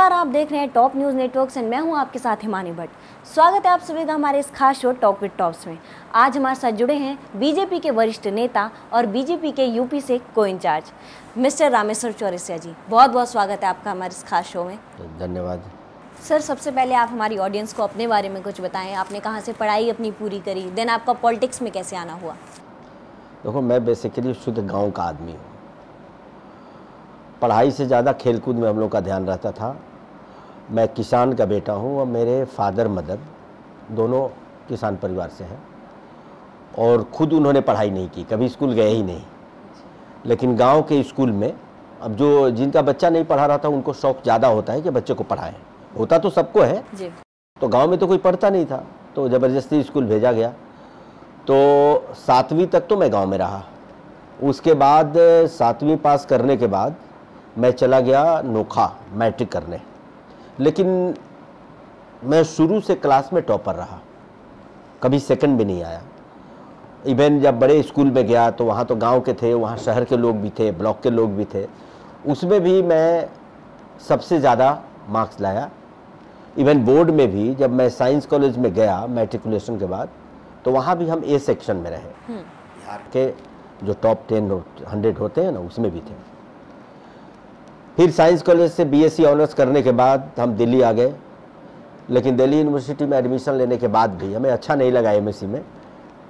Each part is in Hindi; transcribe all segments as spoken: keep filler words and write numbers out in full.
नमस्कार, आप देख रहे हैं टॉप न्यूज़ नेटवर्क्स एंड मैं हूं आपके साथ हिमानी भट्ट। स्वागत है आप सभी का हमारे इस खास शो टॉप विद टॉप्स में। आज हमारे साथ जुड़े हैं बीजेपी के वरिष्ठ नेता और बीजेपी के यूपी से को इंचार्ज मिस्टर रामेश्वर चौरसिया जी। बहुत बहुत स्वागत है आपका हमारे इस खास शो में। धन्यवाद सर। सबसे पहले आप हमारी ऑडियंस को अपने बारे में कुछ बताएँ, आपने कहाँ से पढ़ाई अपनी पूरी करी, देन आपका पॉलिटिक्स में कैसे आना हुआ। देखो, मैं बेसिकली शुद्ध गाँव का आदमी हूँ। पढ़ाई से ज़्यादा खेलकूद में हम लोग का ध्यान रहता था। मैं किसान का बेटा हूँ और मेरे फादर मदर दोनों किसान परिवार से हैं और ख़ुद उन्होंने पढ़ाई नहीं की, कभी स्कूल गए ही नहीं। लेकिन गांव के स्कूल में अब जो जिनका बच्चा नहीं पढ़ा रहा था उनको शौक़ ज़्यादा होता है कि बच्चे को पढ़ाएं। होता तो सबको है जी। तो गाँव में तो कोई पढ़ता नहीं था तो ज़बरदस्ती स्कूल भेजा गया। तो सातवीं तक तो मैं गाँव में रहा। उसके बाद सातवीं पास करने के बाद मैं चला गया नोखा मैट्रिक करने। लेकिन मैं शुरू से क्लास में टॉपर रहा, कभी सेकंड भी नहीं आया। इवन जब बड़े स्कूल में गया तो वहाँ तो गांव के थे, वहाँ शहर के लोग भी थे, ब्लॉक के लोग भी थे, उसमें भी मैं सबसे ज़्यादा मार्क्स लाया। इवन बोर्ड में भी जब मैं साइंस कॉलेज में गया मैट्रिकुलेशन के बाद तो वहाँ भी हम ए सेक्शन में रहे। बिहार के जो टॉप टेन हंड्रेड होते हैं ना उसमें भी थे। फिर साइंस कॉलेज से बीएससी ऑनर्स करने के बाद हम दिल्ली आ गए। लेकिन दिल्ली यूनिवर्सिटी में एडमिशन लेने के बाद भी हमें अच्छा नहीं लगा एमएससी में।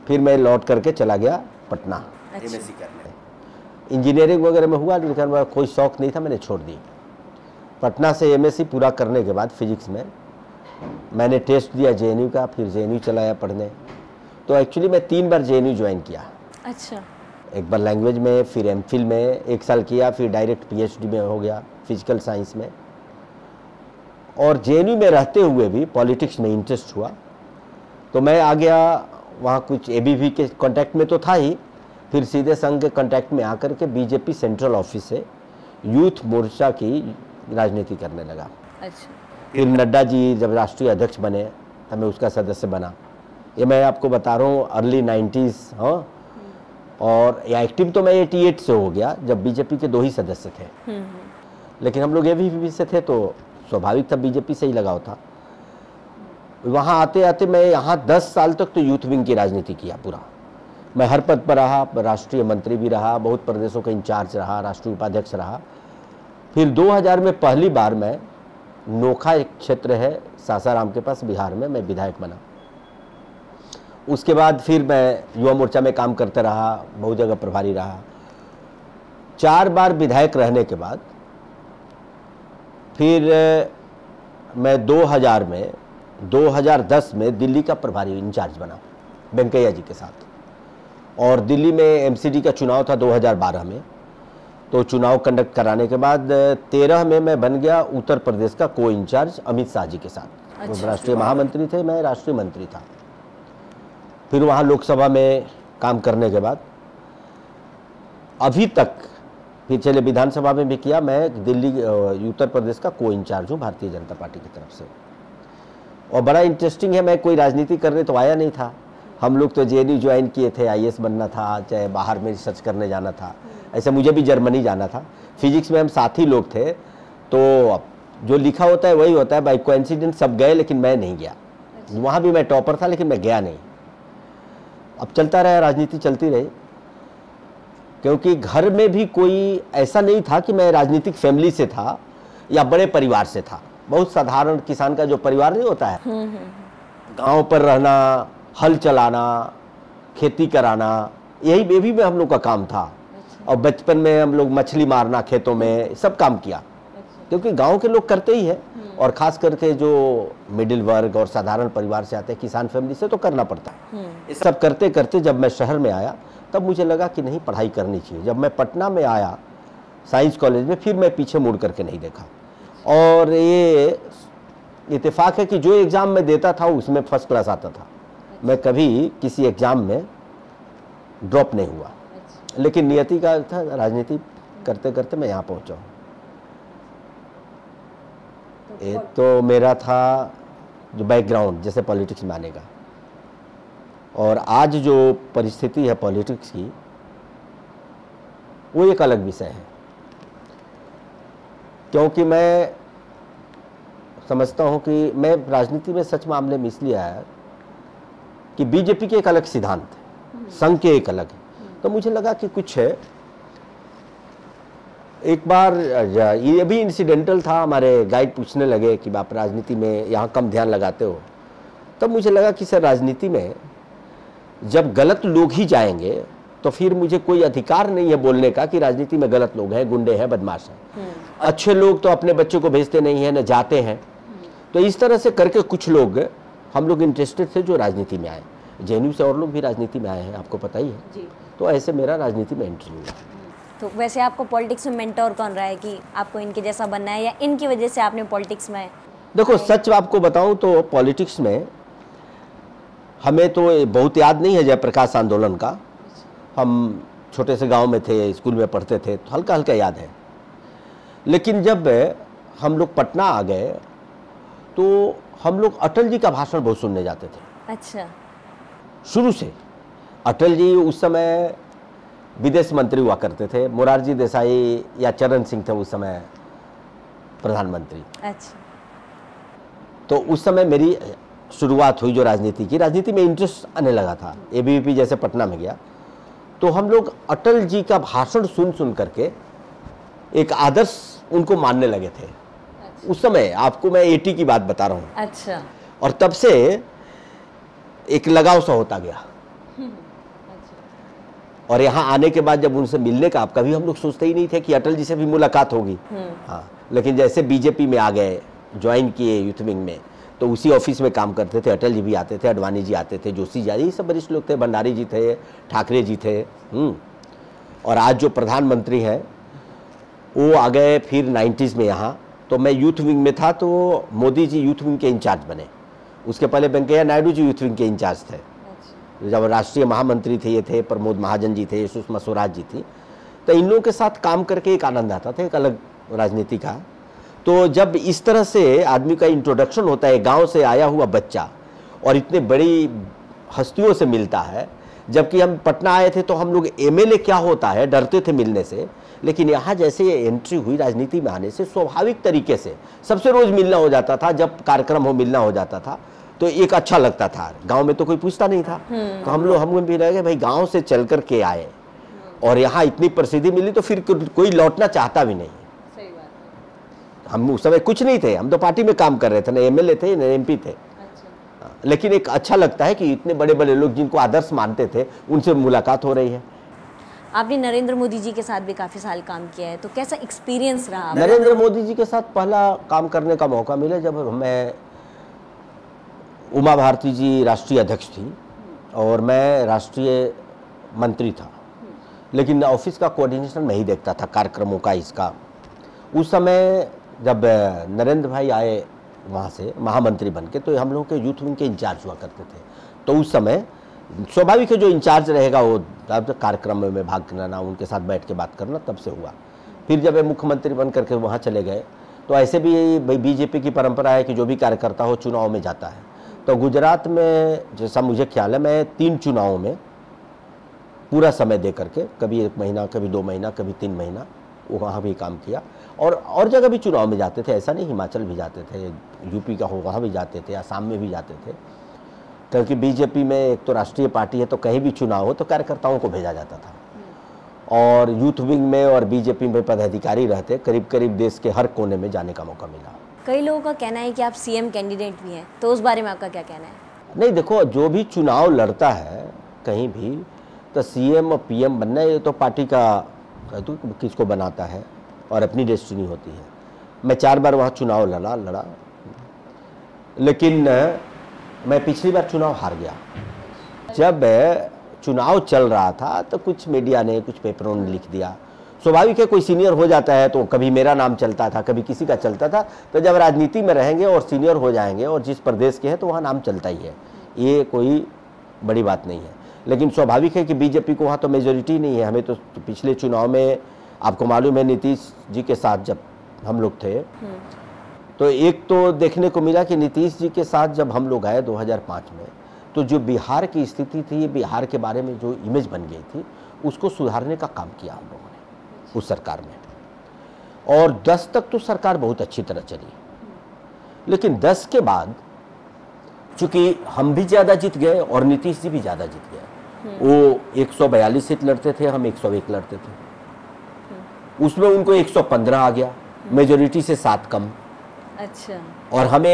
फिर मैं लौट करके चला गया पटना एमएससी करने। इंजीनियरिंग वगैरह में हुआ लेकिन मेरा कोई शौक़ नहीं था, मैंने छोड़ दी। पटना से एमएससी पूरा करने के बाद फिजिक्स में मैंने टेस्ट दिया जेएनयू का, फिर जेएनयू चलाया पढ़ने। तो एक्चुअली मैं तीन बार जेएनयू ज्वाइन किया। अच्छा, एक बार लैंग्वेज में, फिर एमफिल में एक साल किया, फिर डायरेक्ट पीएचडी में हो गया फिजिकल साइंस में। और जेएनयू में रहते हुए भी पॉलिटिक्स में इंटरेस्ट हुआ तो मैं आ गया वहाँ। कुछ एबीवीपी के कांटेक्ट में तो था ही, फिर सीधे संघ के कांटेक्ट में आकर के बीजेपी सेंट्रल ऑफिस से यूथ मोर्चा की राजनीति करने लगा। अच्छा, फिर नड्डा जी जब राष्ट्रीय अध्यक्ष बने तब मैं उसका सदस्य बना। ये मैं आपको बता रहा हूँ अर्ली नाइन्टीज़। हाँ, और एक्टिव तो मैं अठासी से हो गया जब बीजेपी के दो ही सदस्य थे। लेकिन हम लोग एबीवीपी से थे तो स्वाभाविक था बीजेपी से ही लगाव था। वहाँ आते आते मैं यहाँ दस साल तक तो यूथ विंग की राजनीति किया पूरा। मैं हर पद पर रहा, राष्ट्रीय मंत्री भी रहा, बहुत प्रदेशों का इंचार्ज रहा, राष्ट्रीय उपाध्यक्ष रहा। फिर दो हज़ार में पहली बार मैं नोखा, एक क्षेत्र है सासाराम के पास बिहार में, मैं विधायक बना। उसके बाद फिर मैं युवा मोर्चा में काम करता रहा, बहुत जगह प्रभारी रहा। चार बार विधायक रहने के बाद फिर मैं दो हज़ार में दो हज़ार दस में दिल्ली का प्रभारी इंचार्ज बना वेंकैया जी के साथ। और दिल्ली में एमसीडी का चुनाव था दो हज़ार बारह में, तो चुनाव कंडक्ट कराने के बाद तेरह में मैं बन गया उत्तर प्रदेश का को इंचार्ज अमित शाह जी के साथ। अच्छा, राष्ट्रीय महामंत्री थे, मैं राष्ट्रीय मंत्री था। फिर वहाँ लोकसभा में काम करने के बाद अभी तक फिर चले विधानसभा में भी किया। मैं दिल्ली उत्तर प्रदेश का को इंचार्ज हूँ भारतीय जनता पार्टी की तरफ से। और बड़ा इंटरेस्टिंग है, मैं कोई राजनीति करने तो आया नहीं था। हम लोग तो जेएनयू ज्वाइन किए थे, आईएएस बनना था, चाहे बाहर में रिसर्च करने जाना था। ऐसे मुझे भी जर्मनी जाना था। फिजिक्स में हम साथी लोग थे तो जो लिखा होता है वही होता है। बाई कोइंसिडेंस सब गए लेकिन मैं नहीं गया। वहाँ भी मैं टॉपर था लेकिन मैं गया नहीं। अब चलता रहा, राजनीति चलती रही, क्योंकि घर में भी कोई ऐसा नहीं था कि मैं राजनीतिक फैमिली से था या बड़े परिवार से था। बहुत साधारण किसान का जो परिवार नहीं होता है, गांव पर रहना, हल चलाना, खेती कराना, यही बेबी में हम लोग का काम था। और बचपन में हम लोग मछली मारना खेतों में सब काम किया, क्योंकि गांव के लोग करते ही है। और खास करके जो मिडिल वर्ग और साधारण परिवार से आते हैं, किसान फैमिली से, तो करना पड़ता है। ये सब करते करते जब मैं शहर में आया तब मुझे लगा कि नहीं, पढ़ाई करनी चाहिए। जब मैं पटना में आया साइंस कॉलेज में फिर मैं पीछे मुड़ करके नहीं देखा। और ये इत्तेफाक है कि जो एग्ज़ाम मैं देता था उसमें फर्स्ट क्लास आता था। मैं कभी किसी एग्ज़ाम में ड्रॉप नहीं हुआ। लेकिन नियति का था, राजनीति करते करते मैं यहाँ पहुँचा हूँ। ये तो मेरा था जो बैकग्राउंड जैसे पॉलिटिक्स में आने का। और आज जो परिस्थिति है पॉलिटिक्स की वो एक अलग विषय है, क्योंकि मैं समझता हूँ कि मैं राजनीति में सच मामले में इसलिए आया कि बीजेपी के एक अलग सिद्धांत है, संघ के एक अलग है, तो मुझे लगा कि कुछ है। एक बार ये भी इंसिडेंटल था, हमारे गाइड पूछने लगे कि आप राजनीति में यहाँ कम ध्यान लगाते हो, तब तो मुझे लगा कि सर राजनीति में जब गलत लोग ही जाएंगे तो फिर मुझे कोई अधिकार नहीं है बोलने का कि राजनीति में गलत लोग हैं, गुंडे हैं, बदमाश हैं। अच्छे लोग तो अपने बच्चों को भेजते नहीं हैं, न जाते हैं। तो इस तरह से करके कुछ लोग हम लोग इंटरेस्टेड थे जो राजनीति में आए। जेएनयू से और लोग भी राजनीति में आए हैं, आपको पता ही है जी। तो ऐसे मेरा राजनीति में एंट्री हुआ। तो वैसे आपको पॉलिटिक्स में मेंटोर कौन रहा है कि आपको इनके जैसा बनना है या इनकी वजह से आपने पॉलिटिक्स में? देखो सच आपको बताऊँ तो पॉलिटिक्स में हमें तो बहुत याद नहीं है जय प्रकाश आंदोलन का। हम छोटे से गांव में थे, स्कूल में पढ़ते थे, तो हल्का हल्का याद है। लेकिन जब हम लोग पटना आ गए तो हम लोग अटल जी का भाषण बहुत सुनने जाते थे। अच्छा। शुरू से अटल जी उस समय विदेश मंत्री हुआ करते थे, मुरारजी देसाई या चरण सिंह थे उस समय प्रधानमंत्री। अच्छा। तो उस समय मेरी शुरुआत हुई जो राजनीति की, राजनीति में इंटरेस्ट आने लगा था। एबीवीपी जैसे पटना में गया तो हम लोग अटल जी का भाषण सुन सुन करके एक आदर्श उनको मानने लगे थे। अच्छा। उस समय आपको मैं एटी की बात बता रहा हूँ। अच्छा। और तब से एक लगाव सा होता गया। अच्छा। और यहाँ आने के बाद जब उनसे मिलने का, आप कभी हम लोग सोचते ही नहीं थे कि अटल जी से भी मुलाकात होगी। हाँ, लेकिन जैसे बीजेपी में आ गए, ज्वाइन किए यूथ विंग में, तो उसी ऑफिस में काम करते थे। अटल जी भी आते थे, अडवाणी जी आते थे, जोशी जी, ये सब वरिष्ठ लोग थे, भंडारी जी थे, ठाकरे जी थे। और आज जो प्रधानमंत्री हैं वो आ गए फिर नाइन्टीज़ में यहाँ। तो मैं यूथ विंग में था तो मोदी जी यूथ विंग के इंचार्ज बने। उसके पहले वेंकैया नायडू जी यूथ विंग के इंचार्ज थे। जब राष्ट्रीय महामंत्री थे ये थे, प्रमोद महाजन जी थे, सुषमा स्वराज जी थी। तो इन लोगों के साथ काम करके एक आनंद आता था, एक अलग राजनीति का। तो जब इस तरह से आदमी का इंट्रोडक्शन होता है, गांव से आया हुआ बच्चा और इतने बड़ी हस्तियों से मिलता है, जबकि हम पटना आए थे तो हम लोग एमएलए क्या होता है डरते थे मिलने से, लेकिन यहाँ जैसे ये एंट्री हुई राजनीति में आने से, स्वाभाविक तरीके से सबसे रोज़ मिलना हो जाता था, जब कार्यक्रम हो मिलना हो जाता था, तो एक अच्छा लगता था। गाँव में तो कोई पूछता नहीं था, तो हम लोग हम भी रह गए भाई गाँव से चल कर के आए और यहाँ इतनी प्रसिद्धि मिली तो फिर कोई लौटना चाहता भी नहीं। हम उस समय कुछ नहीं थे, हम तो पार्टी में काम कर रहे थे, न एमएलए थे न एमपी थे। अच्छा। लेकिन एक अच्छा लगता है कि इतने बड़े बड़े लोग जिनको आदर्श मानते थे उनसे मुलाकात हो रही है। आपने नरेंद्र मोदी जी के साथ भी काफ़ी साल काम किया है, तो कैसा एक्सपीरियंस रहा? नरेंद्र मोदी जी के साथ पहला काम करने का मौका मिला जब मैं, उमा भारती जी राष्ट्रीय अध्यक्ष थी और मैं राष्ट्रीय मंत्री था, लेकिन ऑफिस का कोऑर्डिनेशन मैं ही देखता था कार्यक्रमों का इसका। उस समय जब नरेंद्र भाई आए वहाँ से महामंत्री बन के, तो हम लोगों के यूथ विंग के इंचार्ज हुआ करते थे। तो उस समय स्वाभाविक है जो इंचार्ज रहेगा वो कार्यक्रम में भाग लेना, उनके साथ बैठ के बात करना, तब से हुआ। फिर जब मुख्यमंत्री बन करके वहाँ चले गए तो ऐसे भी बीजेपी की परंपरा है कि जो भी कार्यकर्ता हो चुनाव में जाता है। तो गुजरात में जैसा मुझे ख्याल है मैं तीन चुनावों में पूरा समय दे करके, कभी एक महीना, कभी दो महीना, कभी तीन महीना वहाँ भी काम किया। और और जगह भी चुनाव में जाते थे, ऐसा नहीं, हिमाचल भी जाते थे, यूपी का हो वहाँ भी जाते थे, आसाम में भी जाते थे, क्योंकि बीजेपी में एक तो राष्ट्रीय पार्टी है तो कहीं भी चुनाव हो तो कार्यकर्ताओं को भेजा जाता था। और यूथ विंग में और बीजेपी में पदाधिकारी रहते, करीब करीब देश के हर कोने में जाने का मौका मिला। कई लोगों का कहना है कि आप सीएम कैंडिडेट भी हैं, तो उस बारे में आपका क्या कहना है? नहीं देखो, जो भी चुनाव लड़ता है कहीं भी तो सीएम और पीएम बनना, ये तो पार्टी का तो किसको बनाता है और अपनी डेस्टिनी होती है। मैं चार बार वहाँ चुनाव लड़ा लड़ा लेकिन मैं पिछली बार चुनाव हार गया। जब चुनाव चल रहा था तो कुछ मीडिया ने, कुछ पेपरों ने लिख दिया। स्वाभाविक है कोई सीनियर हो जाता है तो कभी मेरा नाम चलता था, कभी किसी का चलता था। तो जब राजनीति में रहेंगे और सीनियर हो जाएंगे और जिस प्रदेश के हैं तो वहाँ नाम चलता ही है, ये कोई बड़ी बात नहीं है। लेकिन स्वाभाविक है कि बीजेपी को वहाँ तो मेजोरिटी नहीं है। हमें तो पिछले चुनाव में आपको मालूम है नीतीश जी के साथ जब हम लोग थे तो एक तो देखने को मिला कि नीतीश जी के साथ जब हम लोग आए दो हज़ार पाँच में, तो जो बिहार की स्थिति थी, बिहार के बारे में जो इमेज बन गई थी, उसको सुधारने का काम किया हम लोगों ने उस सरकार में। और दस तक तो सरकार बहुत अच्छी तरह चली, लेकिन दस के बाद चूंकि हम भी ज़्यादा जीत गए और नीतीश जी भी ज़्यादा जीत गए, वो एक सौ बयालीस सीट लड़ते थे, हम एक सौ एक लड़ते थे, उसमें उनको एक सौ पंद्रह आ गया, मेजोरिटी से सात कम। अच्छा। और हमें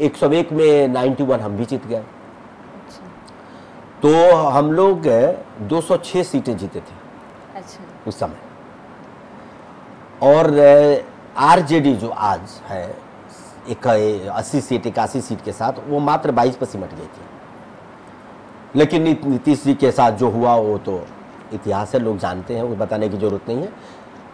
एक सौ एक में नाइन्टी वन हम भी जीत गए। अच्छा। तो हम लोग दो सौ छः सीटें जीते थे। अच्छा। उस समय। और आरजेडी जो आज है एक अस्सी सीट इक्यासी सीट के साथ, वो मात्र बाईस पर सिमट गई थी। लेकिन नीतीश जी के साथ जो हुआ वो तो इतिहास है, लोग जानते हैं, वो बताने की जरूरत नहीं है।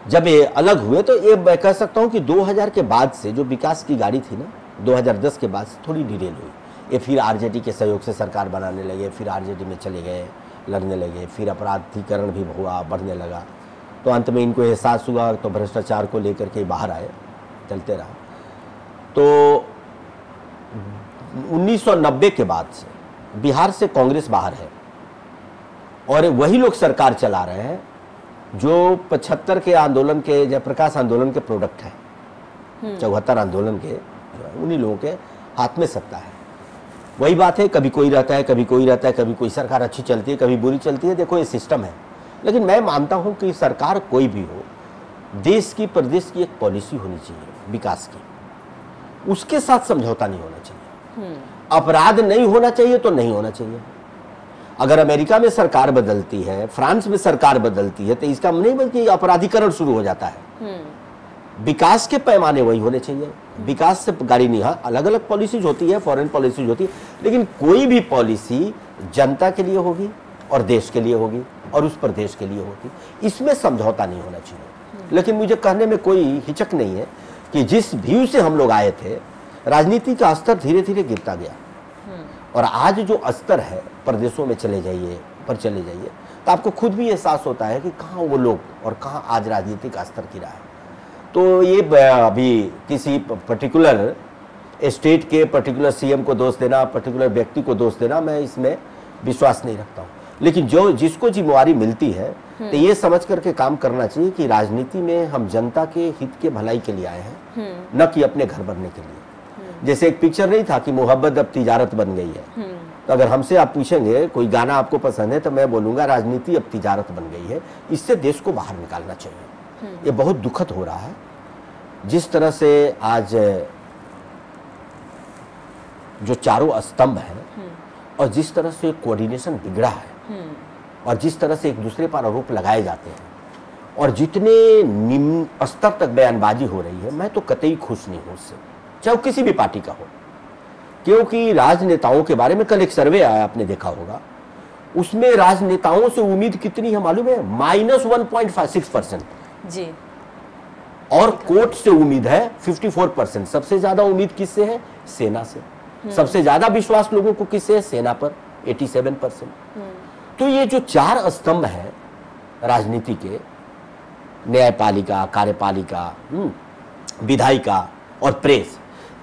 जब ये अलग हुए तो ये मैं कह सकता हूँ कि दो हज़ार के बाद से जो विकास की गाड़ी थी ना, दो हज़ार दस के बाद से थोड़ी डिटेल हुई। ये फिर आरजेडी के सहयोग से सरकार बनाने लगे, फिर आरजेडी में चले गए, लड़ने लगे, फिर अपराधीकरण भी हुआ, बढ़ने लगा। तो अंत में इनको एहसास हुआ तो भ्रष्टाचार को लेकर के बाहर आए, चलते रहा। तो उन्नीस सौ नब्बे के बाद से बिहार से कांग्रेस बाहर है और वही लोग सरकार चला रहे हैं जो पचहत्तर के आंदोलन के, जयप्रकाश आंदोलन के प्रोडक्ट हैं, चौहत्तर आंदोलन के, उन्हीं लोगों के हाथ में सत्ता है। वही बात है, कभी कोई रहता है, कभी कोई रहता है, कभी कोई सरकार अच्छी चलती है, कभी बुरी चलती है। देखो ये सिस्टम है। लेकिन मैं मानता हूँ कि सरकार कोई भी हो, देश की, प्रदेश की एक पॉलिसी होनी चाहिए विकास की, उसके साथ समझौता नहीं होना चाहिए। अपराध नहीं होना चाहिए तो नहीं होना चाहिए। अगर अमेरिका में सरकार बदलती है, फ्रांस में सरकार बदलती है, तो इसका नहीं बल्कि अपराधीकरण शुरू हो जाता है। विकास के पैमाने वही होने चाहिए, विकास से गाड़ी नहीं। हाँ, अलग अलग पॉलिसीज होती है, फॉरेन पॉलिसीज होती है, लेकिन कोई भी पॉलिसी जनता के लिए होगी और देश के लिए होगी और उस प्रदेश के लिए होगी, इसमें समझौता नहीं होना चाहिए। लेकिन मुझे कहने में कोई हिचक नहीं है कि जिस व्यू से हम लोग आए थे, राजनीति का स्तर धीरे धीरे गिरता गया और आज जो स्तर है, प्रदेशों में चले जाइए पर चले जाइए तो आपको खुद भी एहसास होता है कि कहाँ वो लोग और कहाँ आज राजनीति का स्तर गिरा है। तो ये अभी किसी पर्टिकुलर स्टेट के पर्टिकुलर सीएम को दोष देना, पर्टिकुलर व्यक्ति को दोष देना, मैं इसमें विश्वास नहीं रखता हूँ। लेकिन जो जिसको जिम्मेवारी मिलती है तो ये समझ करके काम करना चाहिए कि राजनीति में हम जनता के हित के भलाई के लिए आए हैं, न कि अपने घर बनने के लिए। जैसे एक पिक्चर नहीं था कि मोहब्बत अब तिजारत बन गई है, तो अगर हमसे आप पूछेंगे कोई गाना आपको पसंद है तो मैं बोलूँगा राजनीति अब तिजारत बन गई है, इससे देश को बाहर निकालना चाहिए। ये बहुत दुखद हो रहा है जिस तरह से आज जो चारों स्तंभ हैं और जिस तरह से कोऑर्डिनेशन बिगड़ा है और जिस तरह से एक दूसरे पर आरोप लगाए जाते हैं और जितने निम्न स्तर तक बयानबाजी हो रही है, मैं तो कतई खुश नहीं हूँ उससे, चाहे किसी भी पार्टी का हो। क्योंकि राजनेताओं के बारे में कल एक सर्वे आया, आपने देखा होगा, उसमें राजनेताओं से उम्मीद कितनी है मालूम है? Minus one point five six percent जी। और कोर्ट से उम्मीद है फिफ्टी फोर परसेंट। सबसे ज्यादा उम्मीद किससे है? सेना से। सबसे ज्यादा विश्वास लोगों को किससे है? सेना पर, एटी सेवन परसेंट। तो ये जो चार स्तंभ हैं राजनीति के, न्यायपालिका, कार्यपालिका, विधायिका और प्रेस,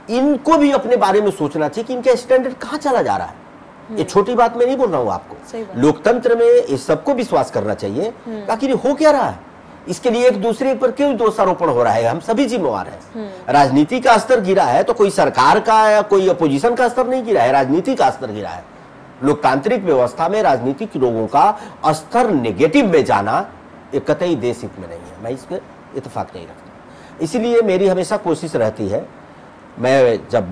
इनको भी अपने बारे में सोचना चाहिए कि इनका स्टैंडर्ड कहाँ चला जा रहा है। ये छोटी बात मैं नहीं बोल रहा हूँ आपको, लोकतंत्र में इस सबको विश्वास करना चाहिए। आखिर हो क्या रहा है, इसके लिए एक दूसरे पर क्यों दोषारोपण हो रहा है? हम सभी जिम्मेवार हैं। राजनीति का स्तर गिरा है तो कोई सरकार का या कोई अपोजिशन का स्तर नहीं गिरा है, राजनीति का स्तर गिरा है। लोकतांत्रिक व्यवस्था में राजनीतिक लोगों का स्तर नेगेटिव में जाना ये कतई देश हित में नहीं है, मैं इसमें इत्तेफाक नहीं रखता। इसीलिए मेरी हमेशा कोशिश रहती है, मैं जब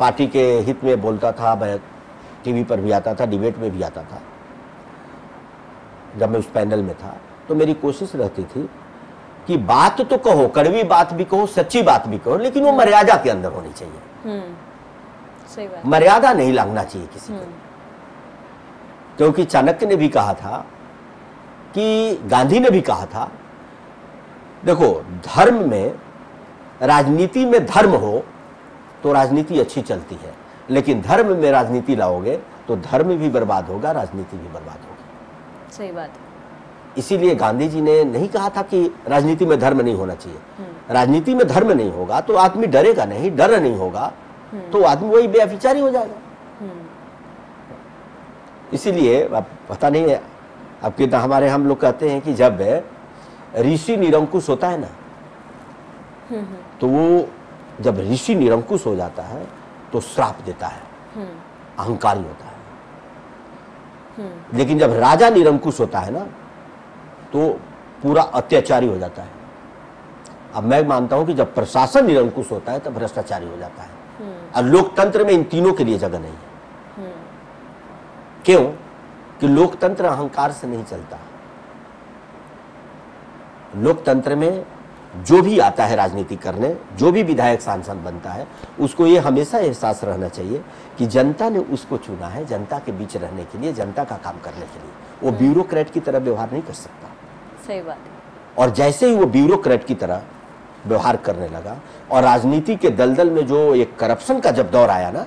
पार्टी के हित में बोलता था, मैं टीवी पर भी आता था, डिबेट में भी आता था, जब मैं उस पैनल में था, तो मेरी कोशिश रहती थी कि बात तो कहो, कड़वी बात भी कहो, सच्ची बात भी कहो, लेकिन वो मर्यादा के अंदर होनी चाहिए। मर्यादा नहीं लांघना चाहिए किसी को। क्योंकि चाणक्य ने भी कहा था कि गांधी ने भी कहा था, देखो धर्म में, राजनीति में धर्म हो तो राजनीति अच्छी चलती है, लेकिन धर्म में राजनीति लाओगे तो धर्म भी बर्बाद होगा, राजनीति भी बर्बाद होगी। सही बात। इसीलिए गांधी जी ने नहीं कहा था कि राजनीति में धर्म नहीं होना चाहिए। राजनीति में धर्म नहीं होगा तो आदमी डरेगा नहीं, डर नहीं होगा तो आदमी वही बेअफिचारी हो जाएगा। इसीलिए आप पता नहीं है, अब कितना हमारे हम लोग कहते हैं कि जब ऋषि निरंकुश होता है ना तो वो जब ऋषि निरंकुश हो जाता है तो श्राप देता है, अहंकारी होता है। लेकिन जब राजा निरंकुश होता है ना तो पूरा अत्याचारी हो जाता है। अब मैं मानता हूं कि जब प्रशासन निरंकुश होता है तब भ्रष्टाचारी हो जाता है। और लोकतंत्र में इन तीनों के लिए जगह नहीं है। क्यों? कि लोकतंत्र अहंकार से नहीं चलता। लोकतंत्र में जो भी आता है राजनीति करने, जो भी विधायक सांसद बनता है, उसको ये हमेशा एहसास रहना चाहिए कि जनता ने उसको चुना है जनता के बीच रहने के लिए, जनता का काम करने के लिए। वो ब्यूरोक्रेट की तरह व्यवहार नहीं कर सकता। सही बात है। और जैसे ही वो ब्यूरोक्रेट की तरह व्यवहार करने लगा और राजनीति के दलदल में जो एक करप्शन का जब दौर आया ना,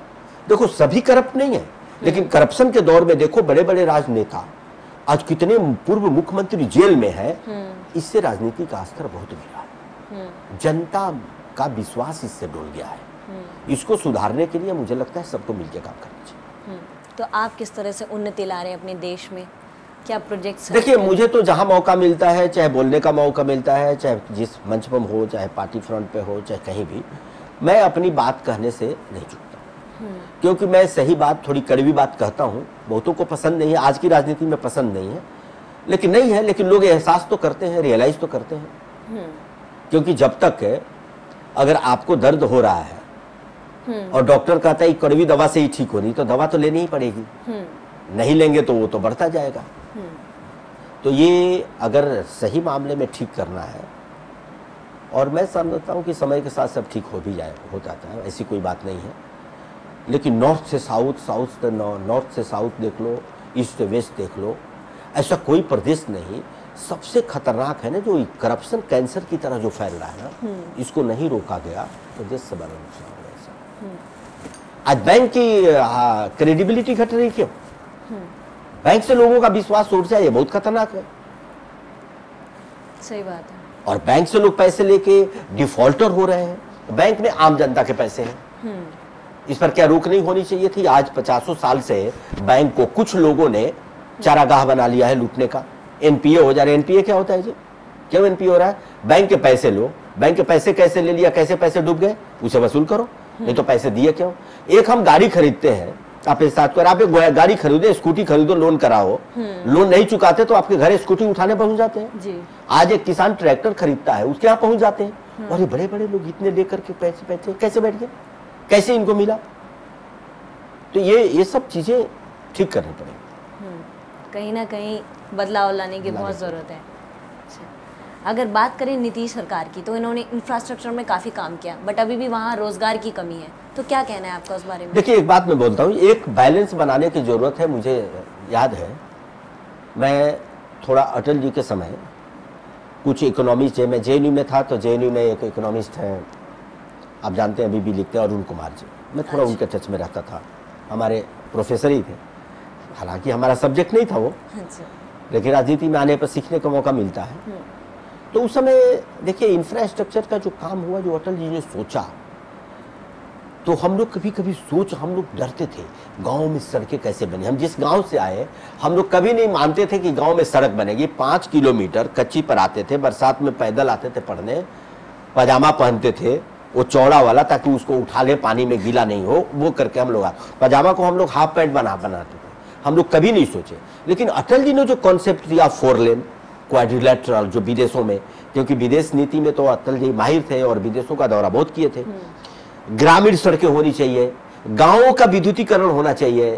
देखो सभी करप्ट नहीं है, लेकिन करप्शन के दौर में देखो बड़े बड़े राजनेता, आज कितने पूर्व मुख्यमंत्री जेल में है। इससे राजनीति का स्तर बहुत गिरा है, जनता का विश्वास इससे डोल गया है। इसको सुधारने के लिए मुझे लगता है सबको मिलकर काम करना चाहिए। तो आप किस तरह से उन्नति ला रहे हैं अपने देश में, क्या प्रोजेक्ट्स? देखिए मुझे तो जहाँ मौका मिलता है, चाहे बोलने का मौका मिलता है, चाहे जिस मंच पर हो, चाहे पार्टी फ्रंट पे हो, चाहे कहीं भी, मैं अपनी बात कहने से नहीं चूकता। क्योंकि मैं सही बात, थोड़ी कड़वी बात कहता हूँ। बहुतों को पसंद नहीं है, आज की राजनीति में पसंद नहीं है, लेकिन नहीं है, लेकिन लोग एहसास तो करते हैं, रियलाइज तो करते हैं। क्योंकि जब तक अगर आपको दर्द हो रहा है और डॉक्टर कहता है कड़वी दवा से ही ठीक होनी, तो दवा तो लेनी ही पड़ेगी, नहीं लेंगे तो वो तो बढ़ता जाएगा। तो ये अगर सही मामले में ठीक करना है, और मैं समझता हूँ कि समय के साथ सब ठीक हो भी जाए, हो जाता है, ऐसी कोई बात नहीं है। लेकिन नॉर्थ से साउथ, साउथ से नॉर्थ से साउथ देख लो, ईस्ट से वेस्ट देख लो, ऐसा कोई प्रदेश नहीं। सबसे खतरनाक है ना जो करप्शन कैंसर की तरह जो फैल रहा है ना, इसको नहीं रोका गया तो देश से बड़ा नुकसान हो रहा है। आज बैंक की क्रेडिबिलिटी घट रही, क्यों? बैंक से लोगों का विश्वास उठ जाए, ये बहुत खतरनाक है। सही बात है। और बैंक से लोग पैसे लेके डिफॉल्टर हो रहे हैं, बैंक में आम जनता के पैसे हैं। इस पर क्या रोक नहीं होनी चाहिए थी? आज पचासों साल से बैंक को कुछ लोगों ने चारागाह बना लिया है लूटने का। एनपीए हो जा रहा है। एनपीए क्या होता है जी? क्यों एनपीए हो रहा है? बैंक के पैसे लो, बैंक के पैसे कैसे ले लिया, कैसे पैसे डूब गए, उसे वसूल करो, नहीं तो पैसे दिए क्यों? एक हम गाड़ी खरीदते हैं, आप एक साथ कर, आप एक गाड़ी खरीदो, स्कूटी खरीदो, लोन कराओ, लोन नहीं चुकाते तो आपके घर स्कूटी उठाने पहुंच जाते हैं। आज एक किसान ट्रैक्टर खरीदता है, उसके यहाँ पहुंच जाते हैं। और ये बड़े बड़े लोग इतने लेकर के पैसे पैसे कैसे बैठ गए, कैसे इनको मिला? तो ये ये सब चीजें ठीक करनी पड़ेगी। कहीं ना कहीं बदलाव लाने की बहुत ज़रूरत है। अगर बात करें नीतीश सरकार की, तो इन्होंने इंफ्रास्ट्रक्चर में काफ़ी काम किया, बट अभी भी वहाँ रोजगार की कमी है, तो क्या कहना है आपका उस बारे में? देखिए एक बात मैं बोलता हूँ, एक बैलेंस बनाने की ज़रूरत है। मुझे याद है मैं थोड़ा अटल जी के समय कुछ इकोनॉमिस्ट, जब मैं जेएनयू में था तो जेएनयू में एक इकोनॉमिस्ट हैं, आप जानते हैं अभी भी लिखते हैं, अरुण कुमार जी, मैं थोड़ा उनके टच में रहता था, हमारे प्रोफेसर ही थे। हालांकि हमारा सब्जेक्ट नहीं था वो, लेकिन राजनीति में आने पर सीखने का मौका मिलता है। तो उस समय देखिए इंफ्रास्ट्रक्चर का जो काम हुआ, जो अटल जी ने सोचा, तो हम लोग कभी कभी सोच, हम लोग डरते थे गाँव में सड़कें कैसे बने। हम जिस गाँव से आए, हम लोग कभी नहीं मानते थे कि गाँव में सड़क बनेगी। पाँच किलोमीटर कच्ची पर आते थे, बरसात में पैदल आते थे पढ़ने, पजामा पहनते थे वो चौड़ा वाला, ताकि उसको उठा ले, पानी में गीला नहीं हो, वो करके हम लोग पजामा को हम लोग हाफ पैंट बना बनाते थे। हम लोग कभी नहीं सोचे, लेकिन अटल जी ने जो कॉन्सेप्ट दिया फोर लेन क्वाड्रिलेटरल, जो विदेशों में, क्योंकि विदेश नीति में तो अटल जी माहिर थे और विदेशों का दौरा बहुत किए थे। ग्रामीण सड़कें होनी चाहिए, गाँवों का विद्युतीकरण होना चाहिए,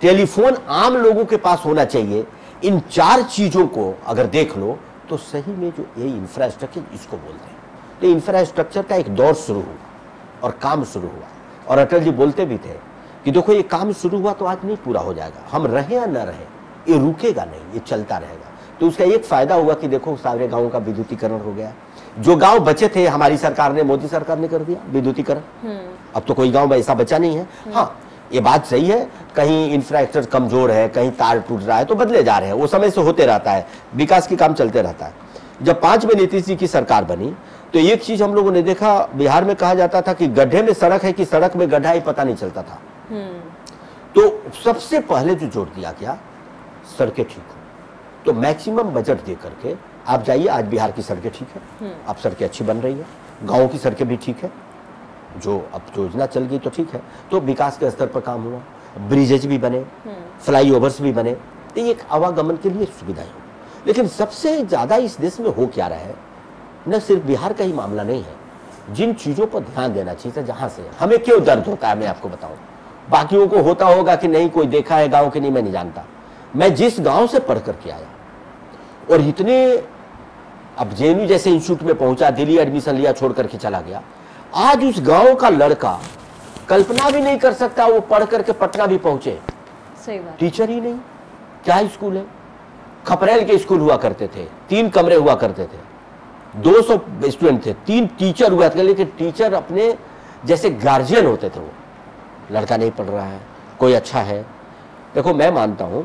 टेलीफोन आम लोगों के पास होना चाहिए। इन चार चीज़ों को अगर देख लो तो सही में जो ये इंफ्रास्ट्रक्चर इसको बोलते हैं। तो इंफ्रास्ट्रक्चर का एक दौर शुरू हुआ और काम शुरू हुआ। और अटल जी बोलते भी थे कि देखो ये काम शुरू हुआ तो आज नहीं पूरा हो जाएगा, हम रहें या ना रहें, ये रुकेगा नहीं, ये चलता रहेगा। तो उसका एक फ़ायदा हुआ कि देखो सारे गाँव का विद्युतीकरण हो गया। जो गांव बचे थे हमारी सरकार ने, मोदी सरकार ने कर दिया विद्युतीकरण। अब तो कोई गाँव ऐसा बचा नहीं है। हाँ ये बात सही है, कहीं इंफ्रास्ट्रक्चर कमज़ोर है, कहीं तार टूट रहा है तो बदले जा रहे हैं, वो समय से होते रहता है, विकास के काम चलते रहता है। जब पाँच में नीतीश जी की सरकार बनी तो एक चीज हम लोगों ने देखा, बिहार में कहा जाता था कि गड्ढे में सड़क है कि सड़क में गड्ढा ही पता नहीं चलता था। तो सबसे पहले जो जोड़ दिया गया, सड़कें ठीक हो, तो मैक्सिमम बजट दे करके आप जाइए, आज बिहार की सड़कें ठीक है, आप सड़कें अच्छी बन रही है, गाँव की सड़कें भी ठीक है। जो अब योजना चल गई तो ठीक है, तो विकास के स्तर पर काम हुआ, ब्रिजेज भी बने, फ्लाईओवर्स भी बने, तो ये एक आवागमन के लिए सुविधाएं हो। लेकिन सबसे ज़्यादा इस देश में हो क्या रहा है, न सिर्फ बिहार का ही मामला नहीं है, जिन चीज़ों पर ध्यान देना चाहिए, जहाँ से हमें क्यों दर्द होता है मैं आपको बताऊँ, बाकियों को होता होगा कि नहीं, कोई देखा है गाँव के, नहीं मैं नहीं जानता। मैं जिस गाँव से पढ़ करके आया और इतने अब जे एन यू जैसे इंस्टीट्यूट में पहुंचा, दिल्ली एडमिशन लिया, छोड़ करके चला गया, आज उस गांव का लड़का कल्पना भी नहीं कर सकता वो पढ़ करके पटना भी पहुंचे। सही बात। टीचर ही नहीं, क्या स्कूल है, खपरेल के स्कूल हुआ करते थे, तीन कमरे हुआ करते थे, दो सौ स्टूडेंट थे, तीन टीचर हुआ थे, लेकिन टीचर अपने जैसे गार्जियन होते थे। वो लड़का नहीं पढ़ रहा है, कोई अच्छा है। देखो मैं मानता हूँ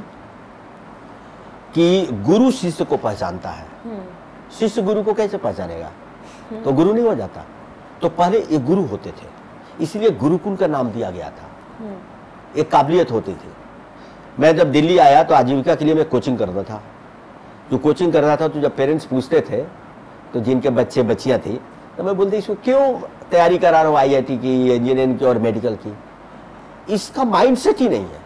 कि गुरु शिष्य को पहचानता है, शिष्य गुरु को कैसे पहचानेगा, तो गुरु नहीं हो जाता। तो पहले ये गुरु होते थे, इसलिए गुरुकुल का नाम दिया गया था, एक काबिलियत होती थी। मैं जब दिल्ली आया तो आजीविका के लिए मैं कोचिंग करता था, जो कोचिंग कर रहा था तो जब पेरेंट्स पूछते थे तो जिनके बच्चे बच्चियाँ थी तो मैं बोलती इसको क्यों तैयारी करा रहा हूँ आई आई टी की, इंजीनियरिंग की और मेडिकल की, इसका माइंड सेट ही नहीं है।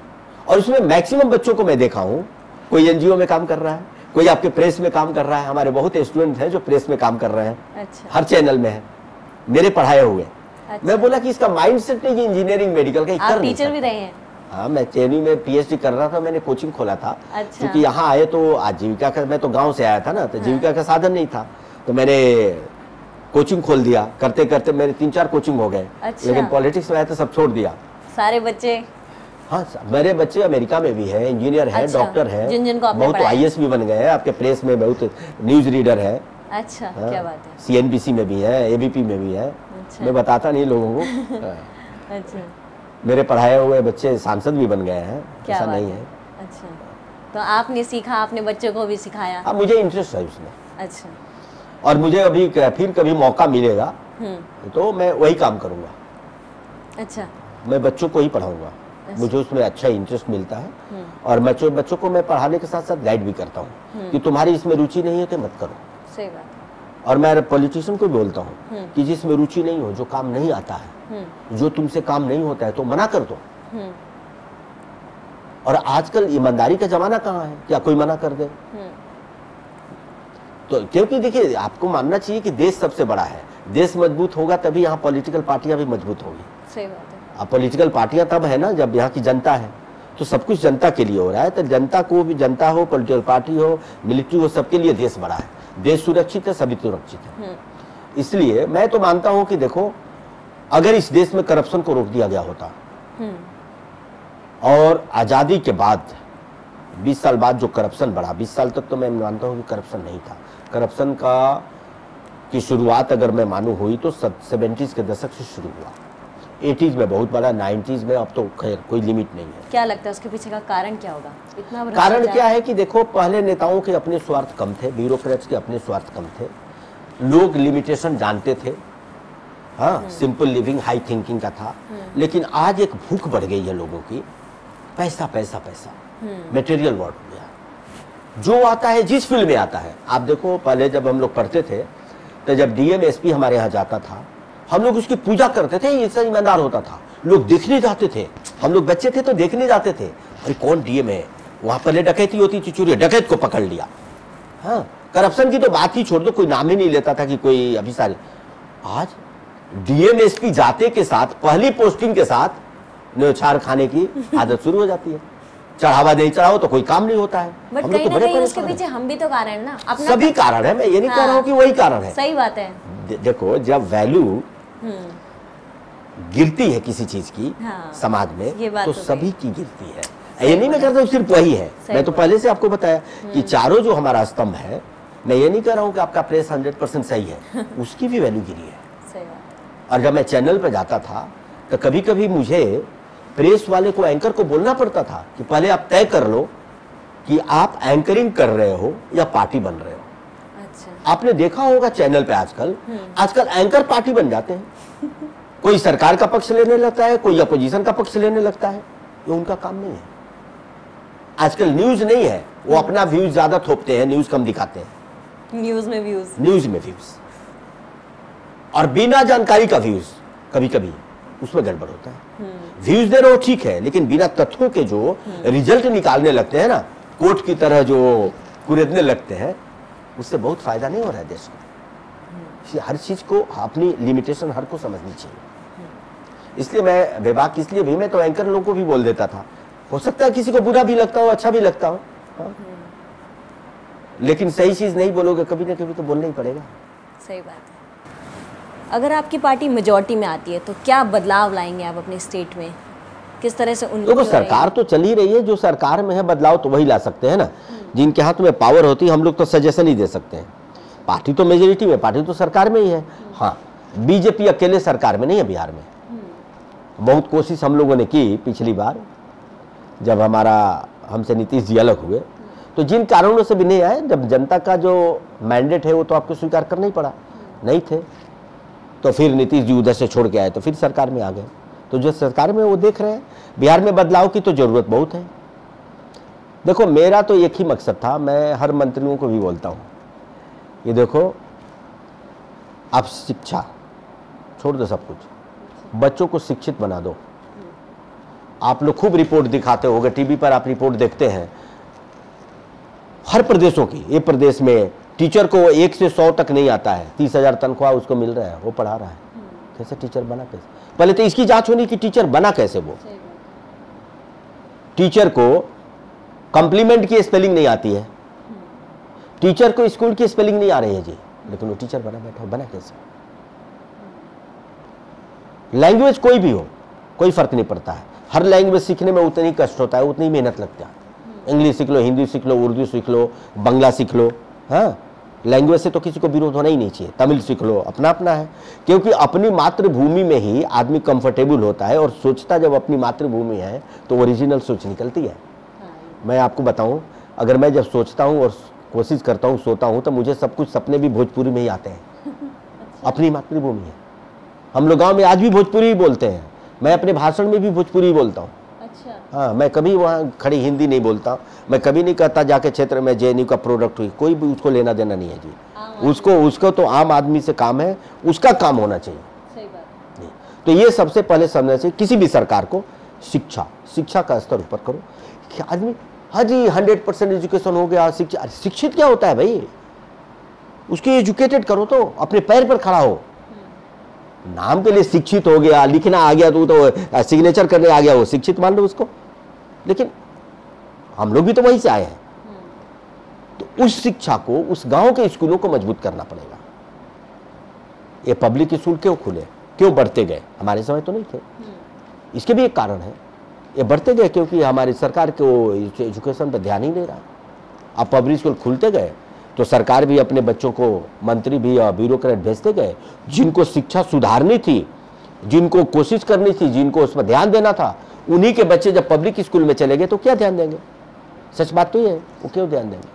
और इसमें मैक्सिमम बच्चों को मैं देखा हूँ कोई एन जी ओ में काम कर रहा है, कोई आपके प्रेस में काम कर रहा है, हमारे बहुत स्टूडेंट हैं जो प्रेस में काम कर रहे हैं। अच्छा। हर चैनल में है मेरे पढ़ाए हुए। अच्छा। मैं बोला कि इसका माइंडसेट नहीं कि इंजीनियरिंग मेडिकल का। आप टीचर भी रहे हैं? हाँ, मैं जे एन यू में पी एच डी कर रहा था, मैंने कोचिंग खोला था। अच्छा। क्योंकि यहाँ आए तो आजीविका का, मैं तो गाँव से आया था ना, तो जीविका का साधन नहीं था तो मैंने कोचिंग खोल दिया, करते करते मेरे तीन चार कोचिंग हो गए। लेकिन पॉलिटिक्स में आया तो सब छोड़ दिया। सारे बच्चे, हाँ मेरे बच्चे अमेरिका में भी हैं, इंजीनियर हैं, डॉक्टर हैं, जिन जिनको आपने बहुत आई ए एस भी बन गए हैं, आपके प्रेस में बहुत न्यूज रीडर है। अच्छा, हाँ, क्या बात है। सी एन बी सी में भी है, ए बी पी में भी है। अच्छा। मैं बताता नहीं लोगों को। अच्छा। मेरे पढ़ाए हुए बच्चे सांसद भी बन गए हैं, ऐसा नहीं है। अच्छा, तो आपने सीखा, आपने बच्चों को भी सिखाया? हाँ, मुझे इंटरेस्ट है उसमें। अच्छा। और मुझे अभी फिर कभी मौका मिलेगा तो मैं वही काम करूँगा। अच्छा। मैं बच्चों को ही पढ़ाऊँगा, मुझे उसमें अच्छा इंटरेस्ट मिलता है। और बच्चों बच्चों को मैं पढ़ाने के साथ साथ गाइड भी करता हूँ कि तुम्हारी इसमें रुचि नहीं है तो मत करो। सही बात। और मैं पॉलिटिशियन को बोलता हूँ कि जिसमें रुचि नहीं हो, जो काम नहीं आता है, जो तुमसे काम नहीं होता है, तो मना कर दो। और आजकल ईमानदारी का जमाना कहाँ है, क्या कोई मना कर दे? तो क्योंकि देखिए, आपको मानना चाहिए कि देश सबसे बड़ा है, देश मजबूत होगा तभी यहाँ पॉलिटिकल पार्टियाँ भी मजबूत होगी। सही बात है। अब पॉलिटिकल पार्टियां तब है ना जब यहाँ की जनता है, तो सब कुछ जनता के लिए हो रहा है। तो जनता को भी, जनता हो, पॉलिटिकल पार्टी हो, मिलिट्री हो, सबके लिए देश बड़ा है। देश सुरक्षित है, सभी सुरक्षित है। इसलिए मैं तो मानता हूँ कि देखो, अगर इस देश में करप्शन को रोक दिया गया होता और आज़ादी के बाद बीस साल बाद जो करप्शन बढ़ा, बीस साल तक तो मैं मानता हूँ कि करप्शन नहीं था। करप्शन का की शुरुआत अगर मैं मानूँ हुई तो सेवेंटीज़ के दशक से शुरू हुआ, एटीज़ में बहुत बड़ा, नाइन्टीज़ में अब तो खैर कोई लिमिट नहीं है। क्या लगता है उसके पीछे का कारण क्या होगा? इतना कारण क्या है कि देखो, पहले नेताओं के अपने स्वार्थ कम थे, ब्यूरोक्रेट्स के अपने स्वार्थ कम थे, लोग लिमिटेशन जानते थे। हाँ, सिंपल लिविंग, हाई थिंकिंग का था। लेकिन आज एक भूख बढ़ गई है लोगों की, पैसा पैसा पैसा, मटेरियल वर्ल्ड हो गया, जो आता है जिस फील्ड में आता है। आप देखो, पहले जब हम लोग पढ़ते थे तो जब डी एम एस पी हमारे यहाँ जाता था, हम लोग उसकी पूजा करते थे, ये सब ईमानदार होता था, लोग देखने जाते थे, हम लोग बच्चे थे तो देखने जाते थे, अरे कौन डीएम है। वहाँ पहले डकैती होती थी, चोरी, डकैत को पकड़ लिया। हाँ, करप्शन की तो बात ही छोड़ दो, कोई नाम ही नहीं लेता था कि कोई अभिसारी। आज डीएम एसपी जाते के साथ, पहली पोस्टिंग के साथ न्योछार खाने की आदत शुरू हो जाती है। चढ़ावा नहीं चढ़ाओ तो कोई काम नहीं होता है। बट हम, कहीं ना कहीं उसके पीछे हम भी तो कारण है ना, सभी कारण है, मैं ये नहीं कह रहा हूँ कि वही कारण है। सही बात है। देखो, जब वैल्यू गिरती है किसी चीज की, हाँ, समाज में, तो सभी की गिरती है। ये नहीं मैं कहता हूँ सिर्फ वही है, मैं तो पहले से आपको बताया कि चारों जो हमारा स्तंभ है, मैं ये नहीं कह रहा हूँ कि आपका प्रेस हंड्रेड परसेंट सही है, उसकी भी वैल्यू गिरी है। सही बात। और जब मैं चैनल पर जाता था तो कभी कभी मुझे प्रेस वाले को, एंकर को बोलना पड़ता था कि पहले आप तय कर लो कि आप एंकरिंग कर रहे हो या पार्टी बन रहे हो। आपने देखा होगा चैनल पे आजकल आजकल एंकर पार्टी बन जाते हैं। कोई सरकार का पक्ष लेने लगता है, कोई अपोजिशन का पक्ष लेने लगता है। ये उनका काम नहीं है। आजकल न्यूज नहीं है, वो अपना व्यूज ज्यादा थोपते हैं, न्यूज कम दिखाते हैं। न्यूज में व्यूज, न्यूज में व्यूज और बिना जानकारी का व्यूज। कभी कभी उसमें गड़बड़ होता है। व्यूज दे रहे हो ठीक है, लेकिन बिना तथ्यों के जो रिजल्ट निकालने लगते हैं ना, कोर्ट की तरह जो कुरेदने लगते हैं, उससे बहुत फायदा नहीं हो रहा है देश को। हर चीज को अपनी लिमिटेशन हर को समझनी चाहिए। इसलिए मैं बेबाक इसलिए भी मैं तो एंकर लोगों को भी बोल देता था, हो सकता है किसी को बुरा भी लगता हो अच्छा भी लगता हो, लेकिन सही चीज नहीं बोलोगे कभी ना कभी तो बोलना ही पड़ेगा। सही बात है। अगर आपकी पार्टी मेजॉरिटी में आती है तो क्या बदलाव लाएंगे आप अपने स्टेट में, किस तरह से उन लोगों को? सरकार तो चली रही है, जो सरकार में है बदलाव तो वही ला सकते हैं ना, जिनके हाथ में पावर होती है। हम लोग तो सजेशन ही दे सकते हैं, पार्टी तो मेजॉरिटी में, पार्टी तो सरकार में ही है। हाँ, बीजेपी अकेले सरकार में नहीं है बिहार में। बहुत कोशिश हम लोगों ने की पिछली बार, जब हमारा हमसे नीतीश जी अलग हुए, तो जिन कारणों से भी नहीं आए, जब जनता का जो मैंडेट है वो तो आपको स्वीकार करना ही पड़ा, नहीं थे तो फिर नीतीश जी उधर से छोड़ के आए तो फिर सरकार में आ गए। तो जो सरकार में वो देख रहे हैं बिहार में बदलाव की तो ज़रूरत बहुत है। देखो मेरा तो एक ही मकसद था, मैं हर मंत्रियों को भी बोलता हूँ, ये देखो आप शिक्षा छोड़ दो, सब कुछ बच्चों को शिक्षित बना दो। आप लोग खूब रिपोर्ट दिखाते होगे, टीवी पर आप रिपोर्ट देखते हैं हर प्रदेशों की। ये प्रदेश में टीचर को एक से सौ तक नहीं आता है, तीस हज़ार तनख्वाह उसको मिल रहा है, वो पढ़ा रहा है, कैसे टीचर बना कैसे? पहले तो इसकी जांच होनी कि टीचर बना कैसे। वो टीचर को कॉम्प्लीमेंट की स्पेलिंग नहीं आती है, टीचर को स्कूल की स्पेलिंग नहीं आ रही है जी, लेकिन वो टीचर बना बैठा, बना कैसे? लैंग्वेज कोई भी हो कोई फर्क नहीं पड़ता है, हर लैंग्वेज सीखने में उतनी कष्ट होता है, उतनी मेहनत लगता है। इंग्लिश सीख लो, हिंदी सीख लो, उर्दू सीख लो, बंगला सीख लो। हाँ, लैंग्वेज से तो किसी को विरोध होना ही नहीं चाहिए। तमिल सीख लो, अपना अपना है, क्योंकि अपनी मातृभूमि में ही आदमी कंफर्टेबल होता है और सोचता जब अपनी मातृभूमि है तो ओरिजिनल सोच निकलती है। मैं आपको बताऊं, अगर मैं जब सोचता हूं और कोशिश करता हूं, सोता हूं, तो मुझे सब कुछ सपने भी भोजपुरी में ही आते हैं। अपनी मातृभूमि है। हम लोग गाँव में आज भी भोजपुरी ही बोलते हैं, मैं अपने भाषण में भी भोजपुरी ही बोलता हूँ। हाँ, मैं कभी वहाँ खड़ी हिंदी नहीं बोलता, मैं कभी नहीं कहता जाके क्षेत्र में जे एन यू का प्रोडक्ट हुई, कोई भी उसको लेना देना नहीं है जी। उसको उसको तो आम आदमी से काम है, उसका काम होना चाहिए। सही बात। नहीं, तो ये सबसे पहले समझना चाहिए किसी भी सरकार को, शिक्षा शिक्षा का स्तर ऊपर करो कि आदमी हाँ जी हंड्रेड परसेंट एजुकेशन हो गया, शिक्षा, शिक्षित क्या होता है भाई, उसकी एजुकेटेड करो तो अपने पैर पर खड़ा हो। नाम के लिए शिक्षित हो गया, लिखना आ गया तो तो सिग्नेचर करने आ गया, वो शिक्षित मान लो उसको, लेकिन हम लोग भी तो वहीं से आए हैं। तो उस शिक्षा को उस गांव के स्कूलों को मजबूत करना पड़ेगा। ये पब्लिक स्कूल क्यों खुले, क्यों बढ़ते गए? हमारे समय तो नहीं थे, इसके भी एक कारण है, ये बढ़ते गए क्योंकि हमारी सरकार को एजुकेशन पर ध्यान ही नहीं रहा। अब पब्लिक स्कूल खुलते गए तो सरकार भी अपने बच्चों को मंत्री भी और ब्यूरोक्रेट भेजते गए, जिनको शिक्षा सुधारनी थी, जिनको कोशिश करनी थी, जिनको उस पर ध्यान देना था, उन्हीं के बच्चे जब पब्लिक स्कूल में चले गए तो क्या ध्यान देंगे? सच बात तो ये है, वो क्यों ध्यान देंगे?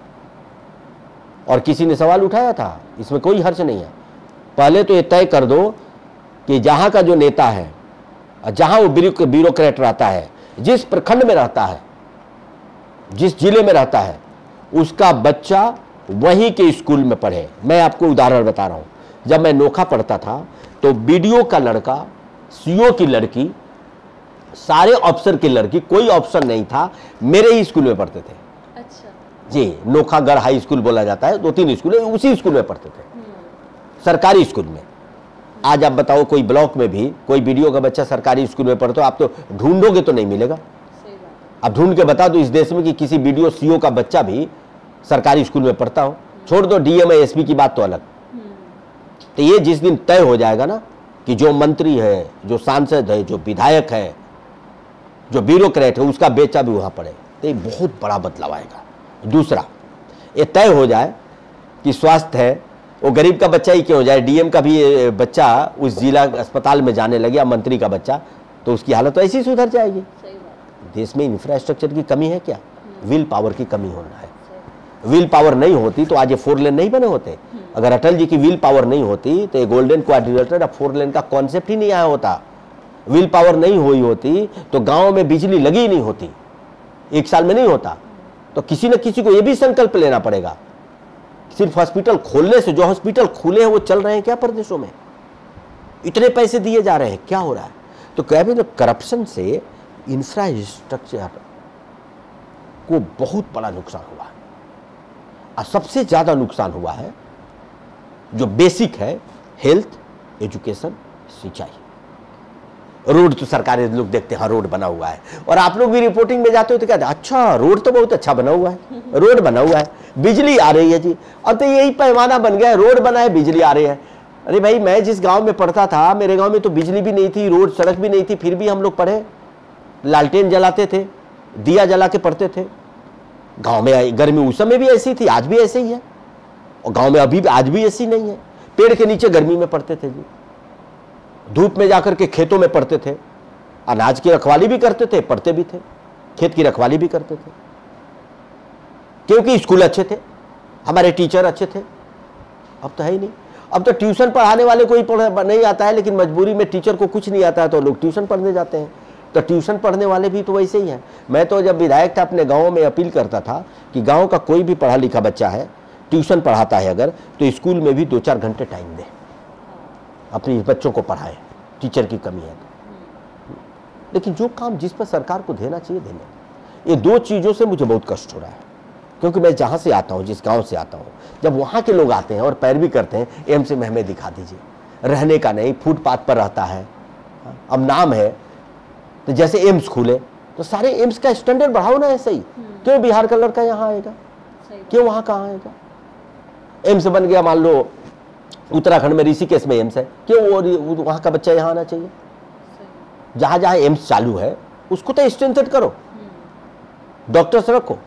और किसी ने सवाल उठाया था, इसमें कोई हर्ज नहीं है। पहले तो ये तय कर दो कि जहाँ का जो नेता है, जहाँ वो ब्यूरोक्रेट रहता है, जिस प्रखंड में रहता है, जिस जिले में रहता है, उसका बच्चा वहीं के स्कूल में पढ़े। मैं आपको उदाहरण बता रहा हूँ, जब मैं नोखा पढ़ता था तो बीडीओ का लड़का, सीओ की लड़की, सारे ऑफिसर की लड़की, कोई ऑफिसर नहीं था, मेरे ही स्कूल में पढ़ते थे। अच्छा जी, नोखा गढ़ हाई स्कूल बोला जाता है, दो तीन स्कूल है, उसी स्कूल में पढ़ते थे, सरकारी स्कूल में। आज आप बताओ कोई ब्लॉक में भी कोई बीडीओ का बच्चा सरकारी स्कूल में पढ़ते हो, आप तो ढूंढोगे तो नहीं मिलेगा। आप ढूंढ के बता दो इस देश में कि किसी बीडीओ सीओ का बच्चा भी सरकारी स्कूल में पढ़ता हो। छोड़ दो डीएम एसपी की बात तो अलग। तो ये जिस दिन तय हो जाएगा ना कि जो मंत्री है, जो सांसद है, जो विधायक है, जो ब्यूरोक्रेट है, उसका बेचा भी वहाँ पड़े, तो ये बहुत बड़ा बदलाव आएगा। दूसरा, ये तय हो जाए कि स्वास्थ्य है, वो गरीब का बच्चा ही क्यों हो जाए, डीएम का भी बच्चा उस जिला अस्पताल में जाने लगे या मंत्री का बच्चा, तो उसकी हालत तो ऐसी सुधर जाएगी। देश में इंफ्रास्ट्रक्चर की कमी है क्या? विल पावर की कमी होना है। विल पावर नहीं होती तो आज ये फोर लेन नहीं बने होते। अगर अटल जी की विल पावर नहीं होती तो ये गोल्डन क्वाड्रिलेटर या फोर लेन का कॉन्सेप्ट ही नहीं आया होता। विल पावर नहीं हुई होती तो गांव में बिजली लगी ही नहीं होती, एक साल में नहीं होता। तो किसी न किसी को ये भी संकल्प लेना पड़ेगा। सिर्फ हॉस्पिटल खोलने से, जो हॉस्पिटल खुले हैं वो चल रहे हैं क्या प्रदेशों में? इतने पैसे दिए जा रहे हैं, क्या हो रहा है? तो कह भी लोग करप्शन से इंफ्रास्ट्रक्चर को बहुत बड़ा नुकसान हुआ है, और सबसे ज़्यादा नुकसान हुआ है जो बेसिक है, हेल्थ, एजुकेशन, सिंचाई। रोड तो सरकारी लोग देखते हैं, हाँ रोड बना हुआ है, और आप लोग भी रिपोर्टिंग में जाते हो तो कहते हैं अच्छा रोड तो बहुत अच्छा बना हुआ है, रोड बना हुआ है, बिजली आ रही है जी। अब तो यही पैमाना बन गया है, रोड बना है, बिजली आ रही है। अरे भाई, मैं जिस गांव में पढ़ता था, मेरे गांव में तो बिजली भी नहीं थी, रोड सड़क भी नहीं थी, फिर भी हम लोग पढ़े, लालटेन जलाते थे, दिया जला के पढ़ते थे। गांव में गर्मी उस समय भी ऐसी थी, आज भी ऐसे ही है, और गांव में अभी आज भी ऐसी नहीं है। पेड़ के नीचे गर्मी में पढ़ते थे जी, धूप में जाकर के खेतों में पढ़ते थे, अनाज की रखवाली भी करते थे, पढ़ते भी थे, खेत की रखवाली भी करते थे, क्योंकि स्कूल अच्छे थे, हमारे टीचर अच्छे थे। अब तो है ही नहीं, अब तो ट्यूशन पढ़ाने वाले कोई नहीं आता है, लेकिन मजबूरी में टीचर को कुछ नहीं आता है तो लोग ट्यूशन पढ़ने जाते हैं। तो ट्यूशन पढ़ने वाले भी तो वैसे ही हैं। मैं तो जब विधायक था अपने गाँव में अपील करता था कि गाँव का कोई भी पढ़ा लिखा बच्चा है, ट्यूशन पढ़ाता है अगर, तो स्कूल में भी दो चार घंटे टाइम दें, अपने बच्चों को पढ़ाएं, टीचर की कमी है। लेकिन जो काम जिस पर सरकार को देना चाहिए देने, ये दो चीज़ों से मुझे बहुत कष्ट हो रहा है, क्योंकि मैं जहाँ से आता हूँ, जिस गांव से आता हूँ, जब वहाँ के लोग आते हैं और पैरवी करते हैं, एम्स में हमें दिखा दीजिए, रहने का नहीं, फुटपाथ पर रहता है। अब नाम है तो जैसे एम्स खुले तो सारे एम्स का स्टैंडर्ड बढ़ाओ ना, ऐसे ही क्यों बिहार का लड़का यहाँ आएगा, क्यों वहाँ कहाँ आएगा? एम्स बन गया मान लो उत्तराखंड में ऋषिकेश में एम्स है, क्यों वो वहाँ का बच्चा यहाँ आना चाहिए? जहाँ जहाँ एम्स चालू है उसको तो स्ट्रेंथन करो, डॉक्टर्स रखो,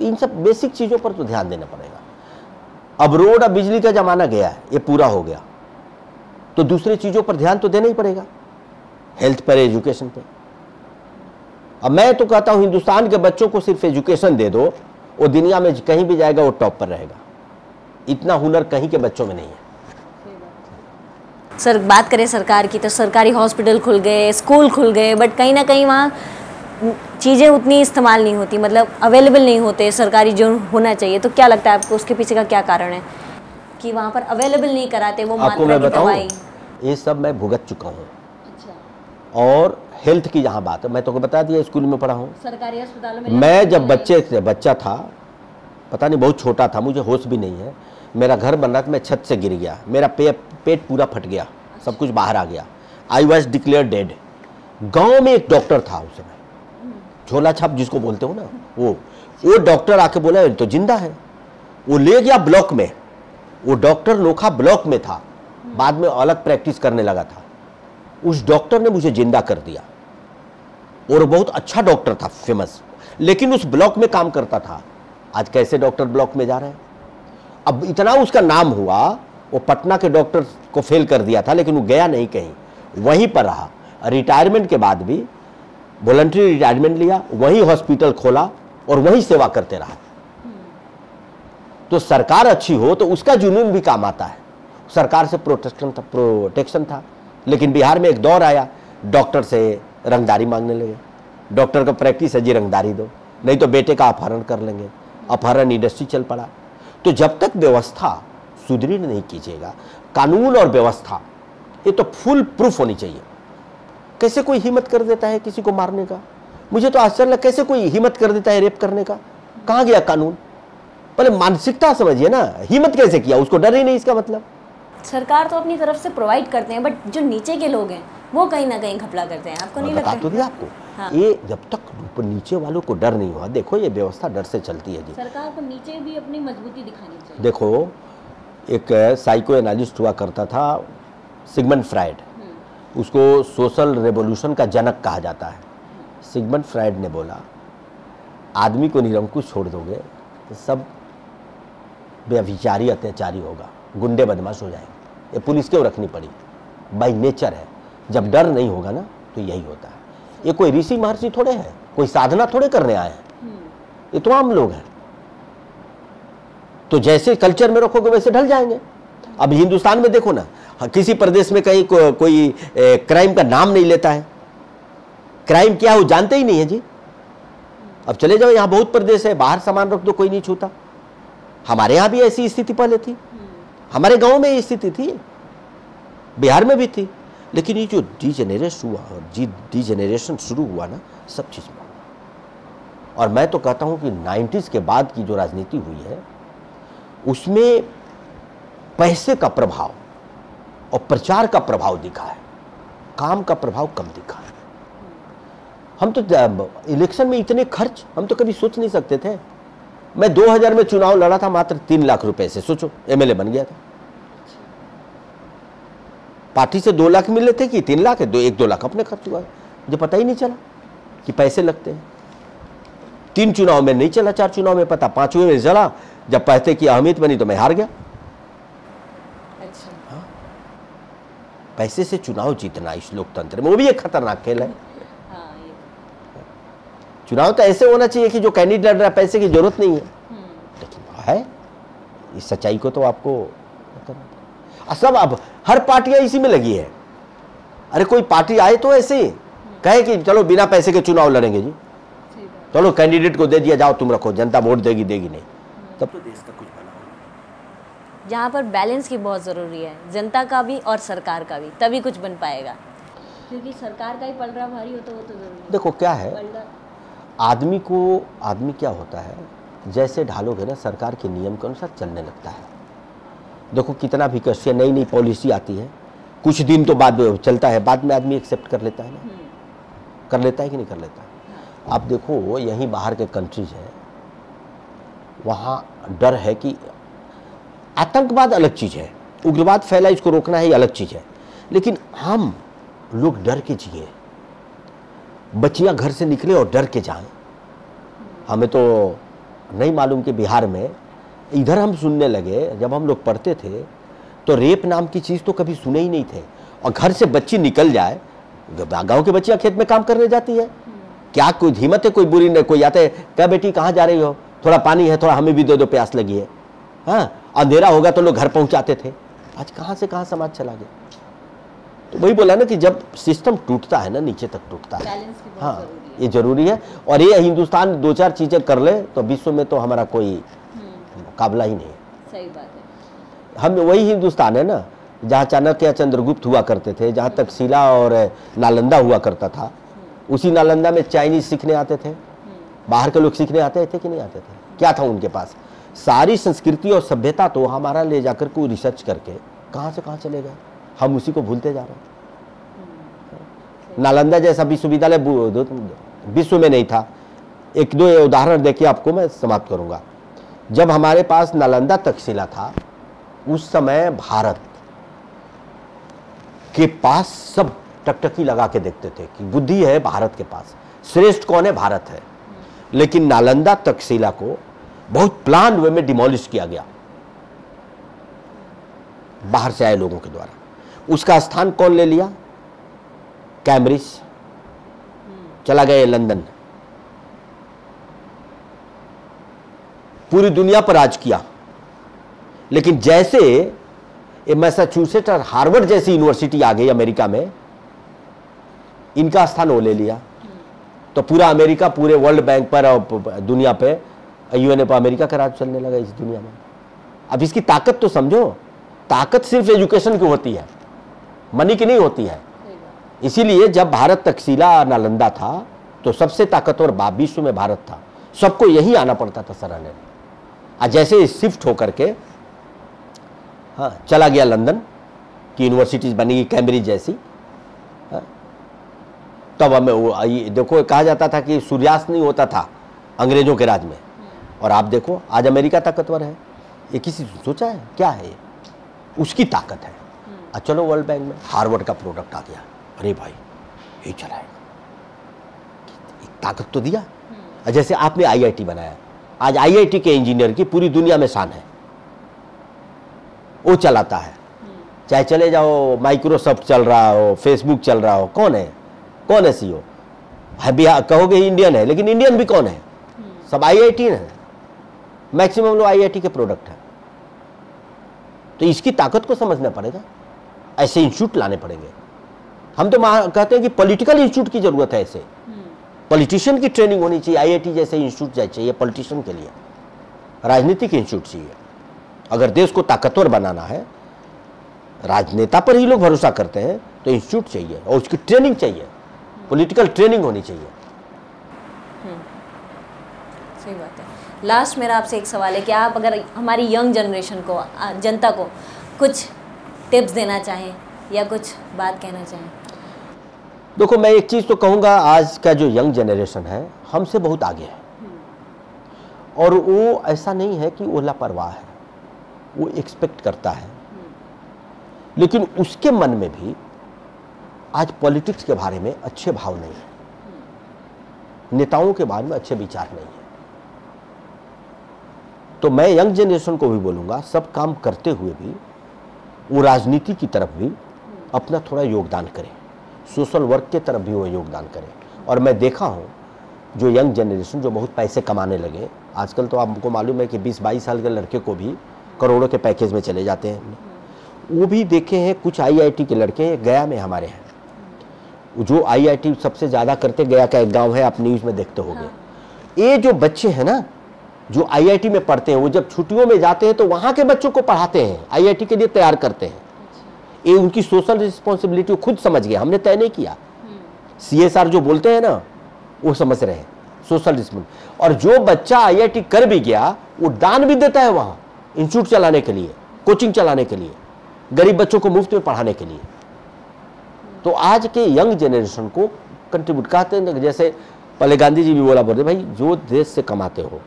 इन सब बेसिक चीज़ों पर तो ध्यान देना पड़ेगा। अब रोड और बिजली का जमाना गया है, ये पूरा हो गया, तो दूसरी चीज़ों पर ध्यान तो देना ही पड़ेगा, हेल्थ पर, एजुकेशन पर। अब मैं तो कहता हूँ हिंदुस्तान के बच्चों को सिर्फ एजुकेशन दे दो, वो दुनिया में कहीं भी जाएगा वो टॉप पर रहेगा, इतना हुनर कहीं के बच्चों में नहीं है। सर बात करें सरकार की तो सरकारी हॉस्पिटल खुल गए, स्कूल खुल गए, बट कहीं ना कहीं वहाँ चीज़ें उतनी इस्तेमाल नहीं होती, मतलब अवेलेबल नहीं होते सरकारी जो होना चाहिए। तो क्या लगता है आपको उसके पीछे का क्या कारण है कि वहाँ पर अवेलेबल नहीं कराते वो मात्रा की दवाई? ये सब मैं भुगत चुका हूँ। और हेल्थ की जहाँ बात है, मैं तो को बता दिया स्कूल में पढ़ा हूँ, सरकारी अस्पताल में। मैं जब बच्चे से बच्चा था, पता नहीं बहुत छोटा था, मुझे होश भी नहीं है, मेरा घर बन रहा था, मैं छत से गिर गया, मेरा पे, पेट पूरा फट गया, सब कुछ बाहर आ गया, आई वॉज डिक्लेयर डेड। गांव में एक डॉक्टर था उस समय, झोला छाप जिसको बोलते हो ना, वो वो डॉक्टर आके बोला तो जिंदा है, वो ले गया ब्लॉक में, वो डॉक्टर नोखा ब्लॉक में था, बाद में अलग प्रैक्टिस करने लगा था, उस डॉक्टर ने मुझे जिंदा कर दिया। और बहुत अच्छा डॉक्टर था, फेमस, लेकिन उस ब्लॉक में काम करता था। आज कैसे डॉक्टर ब्लॉक में जा रहे हैं? अब इतना उसका नाम हुआ, वो पटना के डॉक्टर को फेल कर दिया था, लेकिन वो गया नहीं कहीं, वहीं पर रहा। रिटायरमेंट के बाद भी वॉलंटरी रिटायरमेंट लिया, वहीं हॉस्पिटल खोला और वहीं सेवा करते रहा। तो सरकार अच्छी हो तो उसका जुनून भी काम आता है। सरकार से प्रोटेक्शन था, प्रोटेक्शन था लेकिन बिहार में एक दौर आया, डॉक्टर से रंगदारी मांगने लगे। डॉक्टर का प्रैक्टिस है जी, रंगदारी दो, नहीं तो बेटे का अपहरण कर लेंगे। अपहरण इंडस्ट्री चल पड़ा। तो जब तक व्यवस्था सुदृढ़ नहीं कीजिएगा, कानून और व्यवस्था ये तो फुल प्रूफ होनी चाहिए। कैसे कोई हिम्मत कर देता है किसी को मारने का? मुझे तो आश्चर्य लगा, कैसे कोई हिम्मत कर देता है रेप करने का? कहाँ गया कानून? पहले मानसिकता समझिए ना, हिम्मत कैसे किया? उसको डर ही नहीं, इसका मतलब। सरकार तो अपनी तरफ से प्रोवाइड करते हैं, बट जो नीचे के लोग हैं वो कहीं ना कहीं घपला करते हैं। आपको नहीं लगता? तो दिया आपको। हाँ। ये जब तक नीचे वालों को डर नहीं हुआ, देखो ये व्यवस्था डर से चलती है जी। सरकार को नीचे भी अपनी मजबूती दिखानी चाहिए। देखो, एक साइको एनालिस्ट हुआ करता था सिगमंड फ्रायड, उसको सोशल रेवोल्यूशन का जनक कहा जाता है। सिगमंड फ्रायड ने बोला, आदमी को निरंकुश छोड़ दोगे तो सब व्यभिचारी अत्याचारी होगा, गुंडे बदमाश हो जाएंगे। ये पुलिस क्यों रखनी पड़ी? बाई नेचर है, जब डर नहीं होगा ना तो यही होता है। ये कोई ऋषि महर्षि थोड़े हैं, कोई साधना थोड़े करने आए हैं, ये तो आम लोग हैं। तो जैसे कल्चर में रखोगे वैसे ढल जाएंगे। अब हिंदुस्तान में देखो ना, किसी प्रदेश में कहीं को, कोई ए, क्राइम का नाम नहीं लेता है। क्राइम क्या हो जानते ही नहीं है जी। अब चले जाओ, यहाँ बहुत प्रदेश है, बाहर सामान रख दो कोई नहीं छूता। हमारे यहाँ भी ऐसी स्थिति पहले थी, हमारे गाँव में ये स्थिति थी। बिहार में भी थी, लेकिन ये जो डीजेनरेशन हुआ और जी डीजेनरेशन शुरू हुआ ना सब चीज़ में। और मैं तो कहता हूँ कि नाइन्टीज़ के बाद की जो राजनीति हुई है उसमें पैसे का प्रभाव और प्रचार का प्रभाव दिखा है, काम का प्रभाव कम दिखा है। हम तो इलेक्शन में इतने खर्च हम तो कभी सोच नहीं सकते थे। मैं दो हज़ार में चुनाव लड़ा था मात्र तीन लाख रुपए से, सोचो एमएलए बन गया था। पार्टी से दो लाख मिले थे कि तीन लाख है, दो एक दो लाख अपने खर्च हुआ, मुझे पता ही नहीं चला कि पैसे लगते हैं। तीन चुनाव में नहीं चला, चार चुनाव में पता, पांचवें में चला जब कहते कि अहमियत बनी तो मैं हार गया। अच्छा। हाँ? पैसे से चुनाव जीतना इस लोकतंत्र में, वो भी एक खतरनाक खेल है। चुनाव तो ऐसे होना चाहिए कि जो कैंडिडेट लड़ रहा है पैसे की जरूरत नहीं है, लेकिन है। इस सच्चाई को तो आपको सब अब हर पार्टियां इसी में लगी है। अरे कोई पार्टी आए तो ऐसे कहे कि चलो बिना पैसे के चुनाव लड़ेंगे जी, चलो कैंडिडेट को दे दिया, जाओ तुम रखो, जनता वोट देगी देगी नहीं, तब तो देश का कुछ भला होगा। जहाँ पर बैलेंस की बहुत जरूरी है, जनता का भी और सरकार का भी, तभी कुछ बन पाएगा, क्योंकि सरकार का ही पलड़ा भारी हो तो वो तो जरूरी। देखो क्या है, आदमी को आदमी क्या होता है, जैसे ढालोगे ना सरकार के नियम के अनुसार चलने लगता है। देखो कितना भी कष्ट, नई नई पॉलिसी आती है, कुछ दिन तो बाद में चलता है, बाद में आदमी एक्सेप्ट कर लेता है ना, कर लेता है कि नहीं कर लेता है। आप देखो यहीं बाहर के कंट्रीज हैं, वहाँ डर है कि आतंकवाद अलग चीज़ है, उग्रवाद फैला इसको रोकना है ये अलग चीज़ है, लेकिन हम लोग डर के जिए, बच्चियाँ घर से निकले और डर के जाएं। हमें तो नहीं मालूम कि बिहार में, इधर हम सुनने लगे, जब हम लोग पढ़ते थे तो रेप नाम की चीज़ तो कभी सुने ही नहीं थे, और घर से बच्ची निकल जाए, गाँव के बच्चियाँ खेत में काम करने जाती है, क्या कोई हिम्मत है, कोई बुरी नहीं, कोई आते क्या बेटी कहाँ जा रही हो, थोड़ा पानी है, थोड़ा हमें भी दे दो, प्यास लगी है। हाँ, अंधेरा होगा तो लोग घर पहुँचाते थे, आज कहाँ से कहाँ समाज चला गया। तो वही बोला ना कि जब सिस्टम टूटता है ना नीचे तक टूटता है। हाँ जरूरी है। ये जरूरी है, और ये हिंदुस्तान दो चार चीज़ें कर ले तो विश्व में तो हमारा कोई मुकाबला ही नहीं है। सही बात है। हम वही हिंदुस्तान है ना जहाँ चाणक्य चंद्रगुप्त हुआ करते थे, जहाँ तक्षशिला और नालंदा हुआ करता था, उसी नालंदा में चाइनीज सीखने आते थे, बाहर के लोग सीखने आते थे कि नहीं आते थे, क्या था उनके पास, सारी संस्कृति और सभ्यता तो हमारा ले जाकर को रिसर्च करके कहाँ से कहाँ चले गए, हम उसी को भूलते जा रहे हैं। नालंदा जैसा विश्वविद्यालय विश्व में नहीं था। एक दो उदाहरण देखिए, आपको मैं समाप्त करूँगा। जब हमारे पास नालंदा तक्षशिला था, उस समय भारत के पास सब टकटकी लगा के देखते थे कि बुद्धि है भारत के पास, श्रेष्ठ कौन है, भारत है। लेकिन नालंदा तक्षशिला को बहुत प्लान वे में डिमोलिश किया गया बाहर से आए लोगों के द्वारा। उसका स्थान कौन ले लिया, कैम्ब्रिज चला गया, लंदन, पूरी दुनिया पर राज किया। लेकिन जैसे मैसाचुसेट्स और हार्वर्ड जैसी यूनिवर्सिटी आ गई अमेरिका में, इनका स्थान वो ले लिया, तो पूरा अमेरिका पूरे वर्ल्ड बैंक पर और दुनिया पे यूएनए पर अमेरिका का राज चलने लगा इस दुनिया में। अब इसकी ताकत तो समझो, ताकत सिर्फ एजुकेशन की होती है, मनी की नहीं होती है। इसीलिए जब भारत तक्षशिला नालंदा था तो सबसे ताकतवर विश्व में भारत था, सबको यही आना पड़ता था सराहने। आज जैसे शिफ्ट होकर के हाँ चला गया लंदन की यूनिवर्सिटीज बनेगी कैम्ब्रिज जैसी, तब हमें वो ये देखो कहा जाता था कि सूर्यास्त नहीं होता था अंग्रेजों के राज में, और आप देखो आज अमेरिका ताकतवर है। ये किसी सोचा है क्या है, ये उसकी ताकत है। और चलो वर्ल्ड बैंक में हार्वर्ड का प्रोडक्ट आ गया, अरे भाई ये चलाएगा, एक ताकत तो दिया। और जैसे आपने आई आई टी बनाया, आज आई आई टी के इंजीनियर की पूरी दुनिया में शान है, वो चलाता है, चाहे चले जाओ माइक्रोसॉफ्ट चल रहा हो, फेसबुक चल रहा हो, कौन है कौन है सीईओ है, बिहार कहोगे इंडियन है, लेकिन इंडियन भी कौन है, सब आई आई टी है, मैक्सिमम लोग आई आई टी के प्रोडक्ट हैं। तो इसकी ताकत को समझना पड़ेगा, ऐसे इंस्टीट्यूट लाने पड़ेंगे। हम तो कहते हैं कि पॉलिटिकल इंस्टीट्यूट की जरूरत है, ऐसे पॉलिटिशियन की ट्रेनिंग होनी चाहिए, आई आई टी जैसे इंस्टीट्यूट चाहिए पॉलिटिशियन के लिए, राजनीतिक इंस्टीट्यूट चाहिए। अगर देश को ताकतवर बनाना है राजनेता पर ही लोग भरोसा करते हैं, तो इंस्टीट्यूट चाहिए और उसकी ट्रेनिंग चाहिए, पॉलिटिकल ट्रेनिंग होनी चाहिए। सही बात है। लास्ट मेरा आपसे एक सवाल है कि आप अगर हमारी यंग जनरेशन को, जनता को कुछ टिप्स देना चाहें या कुछ बात कहना चाहें। देखो, मैं एक चीज़ तो कहूँगा, आज का जो यंग जनरेशन है हमसे बहुत आगे है, और वो ऐसा नहीं है कि वो लापरवाह है, वो एक्सपेक्ट करता है, लेकिन उसके मन में भी आज पॉलिटिक्स के बारे में अच्छे भाव नहीं है, नेताओं के बारे में अच्छे विचार नहीं है। तो मैं यंग जनरेशन को भी बोलूँगा, सब काम करते हुए भी वो राजनीति की तरफ भी अपना थोड़ा योगदान करें, सोशल वर्क के तरफ भी वो योगदान करें। और मैं देखा हूँ जो यंग जनरेशन जो बहुत पैसे कमाने लगे, आजकल तो आपको मालूम है कि बीस बाईस साल के लड़के को भी करोड़ों के पैकेज में चले जाते हैं, हमने वो भी देखे हैं। कुछ आई आई टी के लड़के गया में हमारे हैं, जो आई आई टी सबसे ज़्यादा करते गया का एक गांव है, आप न्यूज़ में देखते होंगे। हाँ। ये जो बच्चे हैं ना जो आई आई टी में पढ़ते हैं, वो जब छुट्टियों में जाते हैं तो वहाँ के बच्चों को पढ़ाते हैं, आई आई टी के लिए तैयार करते हैं। ये उनकी सोशल रिस्पॉन्सिबिलिटी खुद समझ गया, हमने तय नहीं किया। सी एस आर जो बोलते हैं ना वो समझ रहे हैं सोशल रिस्पॉन्सिबिलिटी। और जो बच्चा आई आई टी कर भी गया वो दान भी देता है वहाँ इंस्टीट्यूट चलाने के लिए, कोचिंग चलाने के लिए, गरीब बच्चों को मुफ्त में पढ़ाने के लिए। तो आज के यंग जनरेशन को कंट्रीब्यूट करते हैं, जैसे पहले गांधी जी भी बोला, बोलते भाई जो देश से कमाते हो,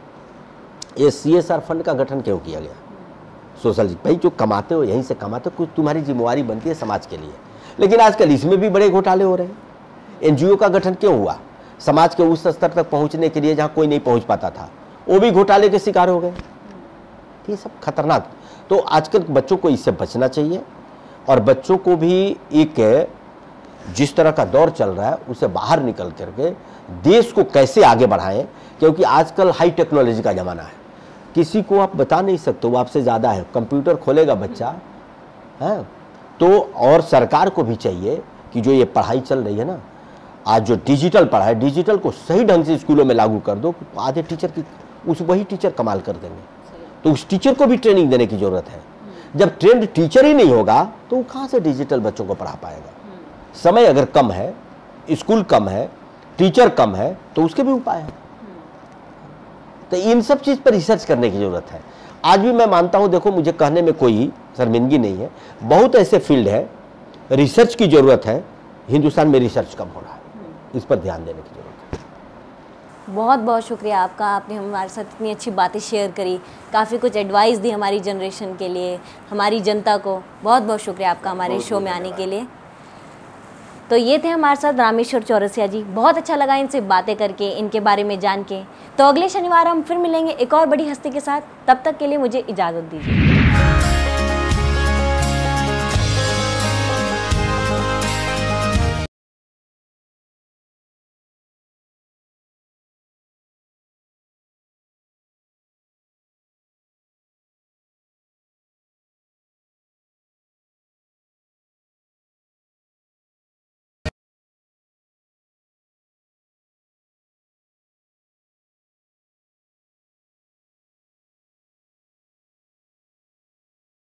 ये सी एस आर फंड का गठन क्यों किया गया? सोशल भाई जो कमाते हो यहीं से कमाते हो, कुछ तुम्हारी जिम्मेवारी बनती है समाज के लिए। लेकिन आजकल इसमें भी बड़े घोटाले हो रहे हैं। एन जी ओ का गठन क्यों हुआ? समाज के उस स्तर तक पहुंचने के लिए जहां कोई नहीं पहुंच पाता था, वो भी घोटाले के शिकार हो गए। ये सब खतरनाक। तो आजकल बच्चों को इससे बचना चाहिए, और बच्चों को भी एक जिस तरह का दौर चल रहा है उसे बाहर निकल करके देश को कैसे आगे बढ़ाएं, क्योंकि आजकल हाई टेक्नोलॉजी का ज़माना है, किसी को आप बता नहीं सकते, वो आपसे ज़्यादा है। कंप्यूटर खोलेगा बच्चा, है तो। और सरकार को भी चाहिए कि जो ये पढ़ाई चल रही है ना आज, जो डिजिटल पढ़ाई, डिजिटल को सही ढंग से स्कूलों में लागू कर दो, तो आधे टीचर की उस वही टीचर कमाल कर देंगे। तो उस टीचर को भी ट्रेनिंग देने की ज़रूरत है। जब ट्रेंड टीचर ही नहीं होगा तो वो कहाँ से डिजिटल बच्चों को पढ़ा पाएगा? समय अगर कम है, स्कूल कम है, टीचर कम है, तो उसके भी उपाय हैं। तो इन सब चीज़ पर रिसर्च करने की ज़रूरत है। आज भी मैं मानता हूँ, देखो मुझे कहने में कोई शर्मिंदगी नहीं है, बहुत ऐसे फील्ड है रिसर्च की ज़रूरत है, हिंदुस्तान में रिसर्च कम हो रहा है, इस पर ध्यान देने की जरूरत है। बहुत बहुत शुक्रिया आपका, आपने हमारे साथ इतनी अच्छी बातें शेयर करी, काफ़ी कुछ एडवाइस दी हमारी जनरेशन के लिए, हमारी जनता को। बहुत बहुत शुक्रिया आपका हमारे शो में आने के लिए। तो ये थे हमारे साथ रामेश्वर चौरसिया जी। बहुत अच्छा लगा इनसे बातें करके, इनके बारे में जान के। तो अगले शनिवार हम फिर मिलेंगे एक और बड़ी हस्ती के साथ। तब तक के लिए मुझे इजाज़त दीजिए।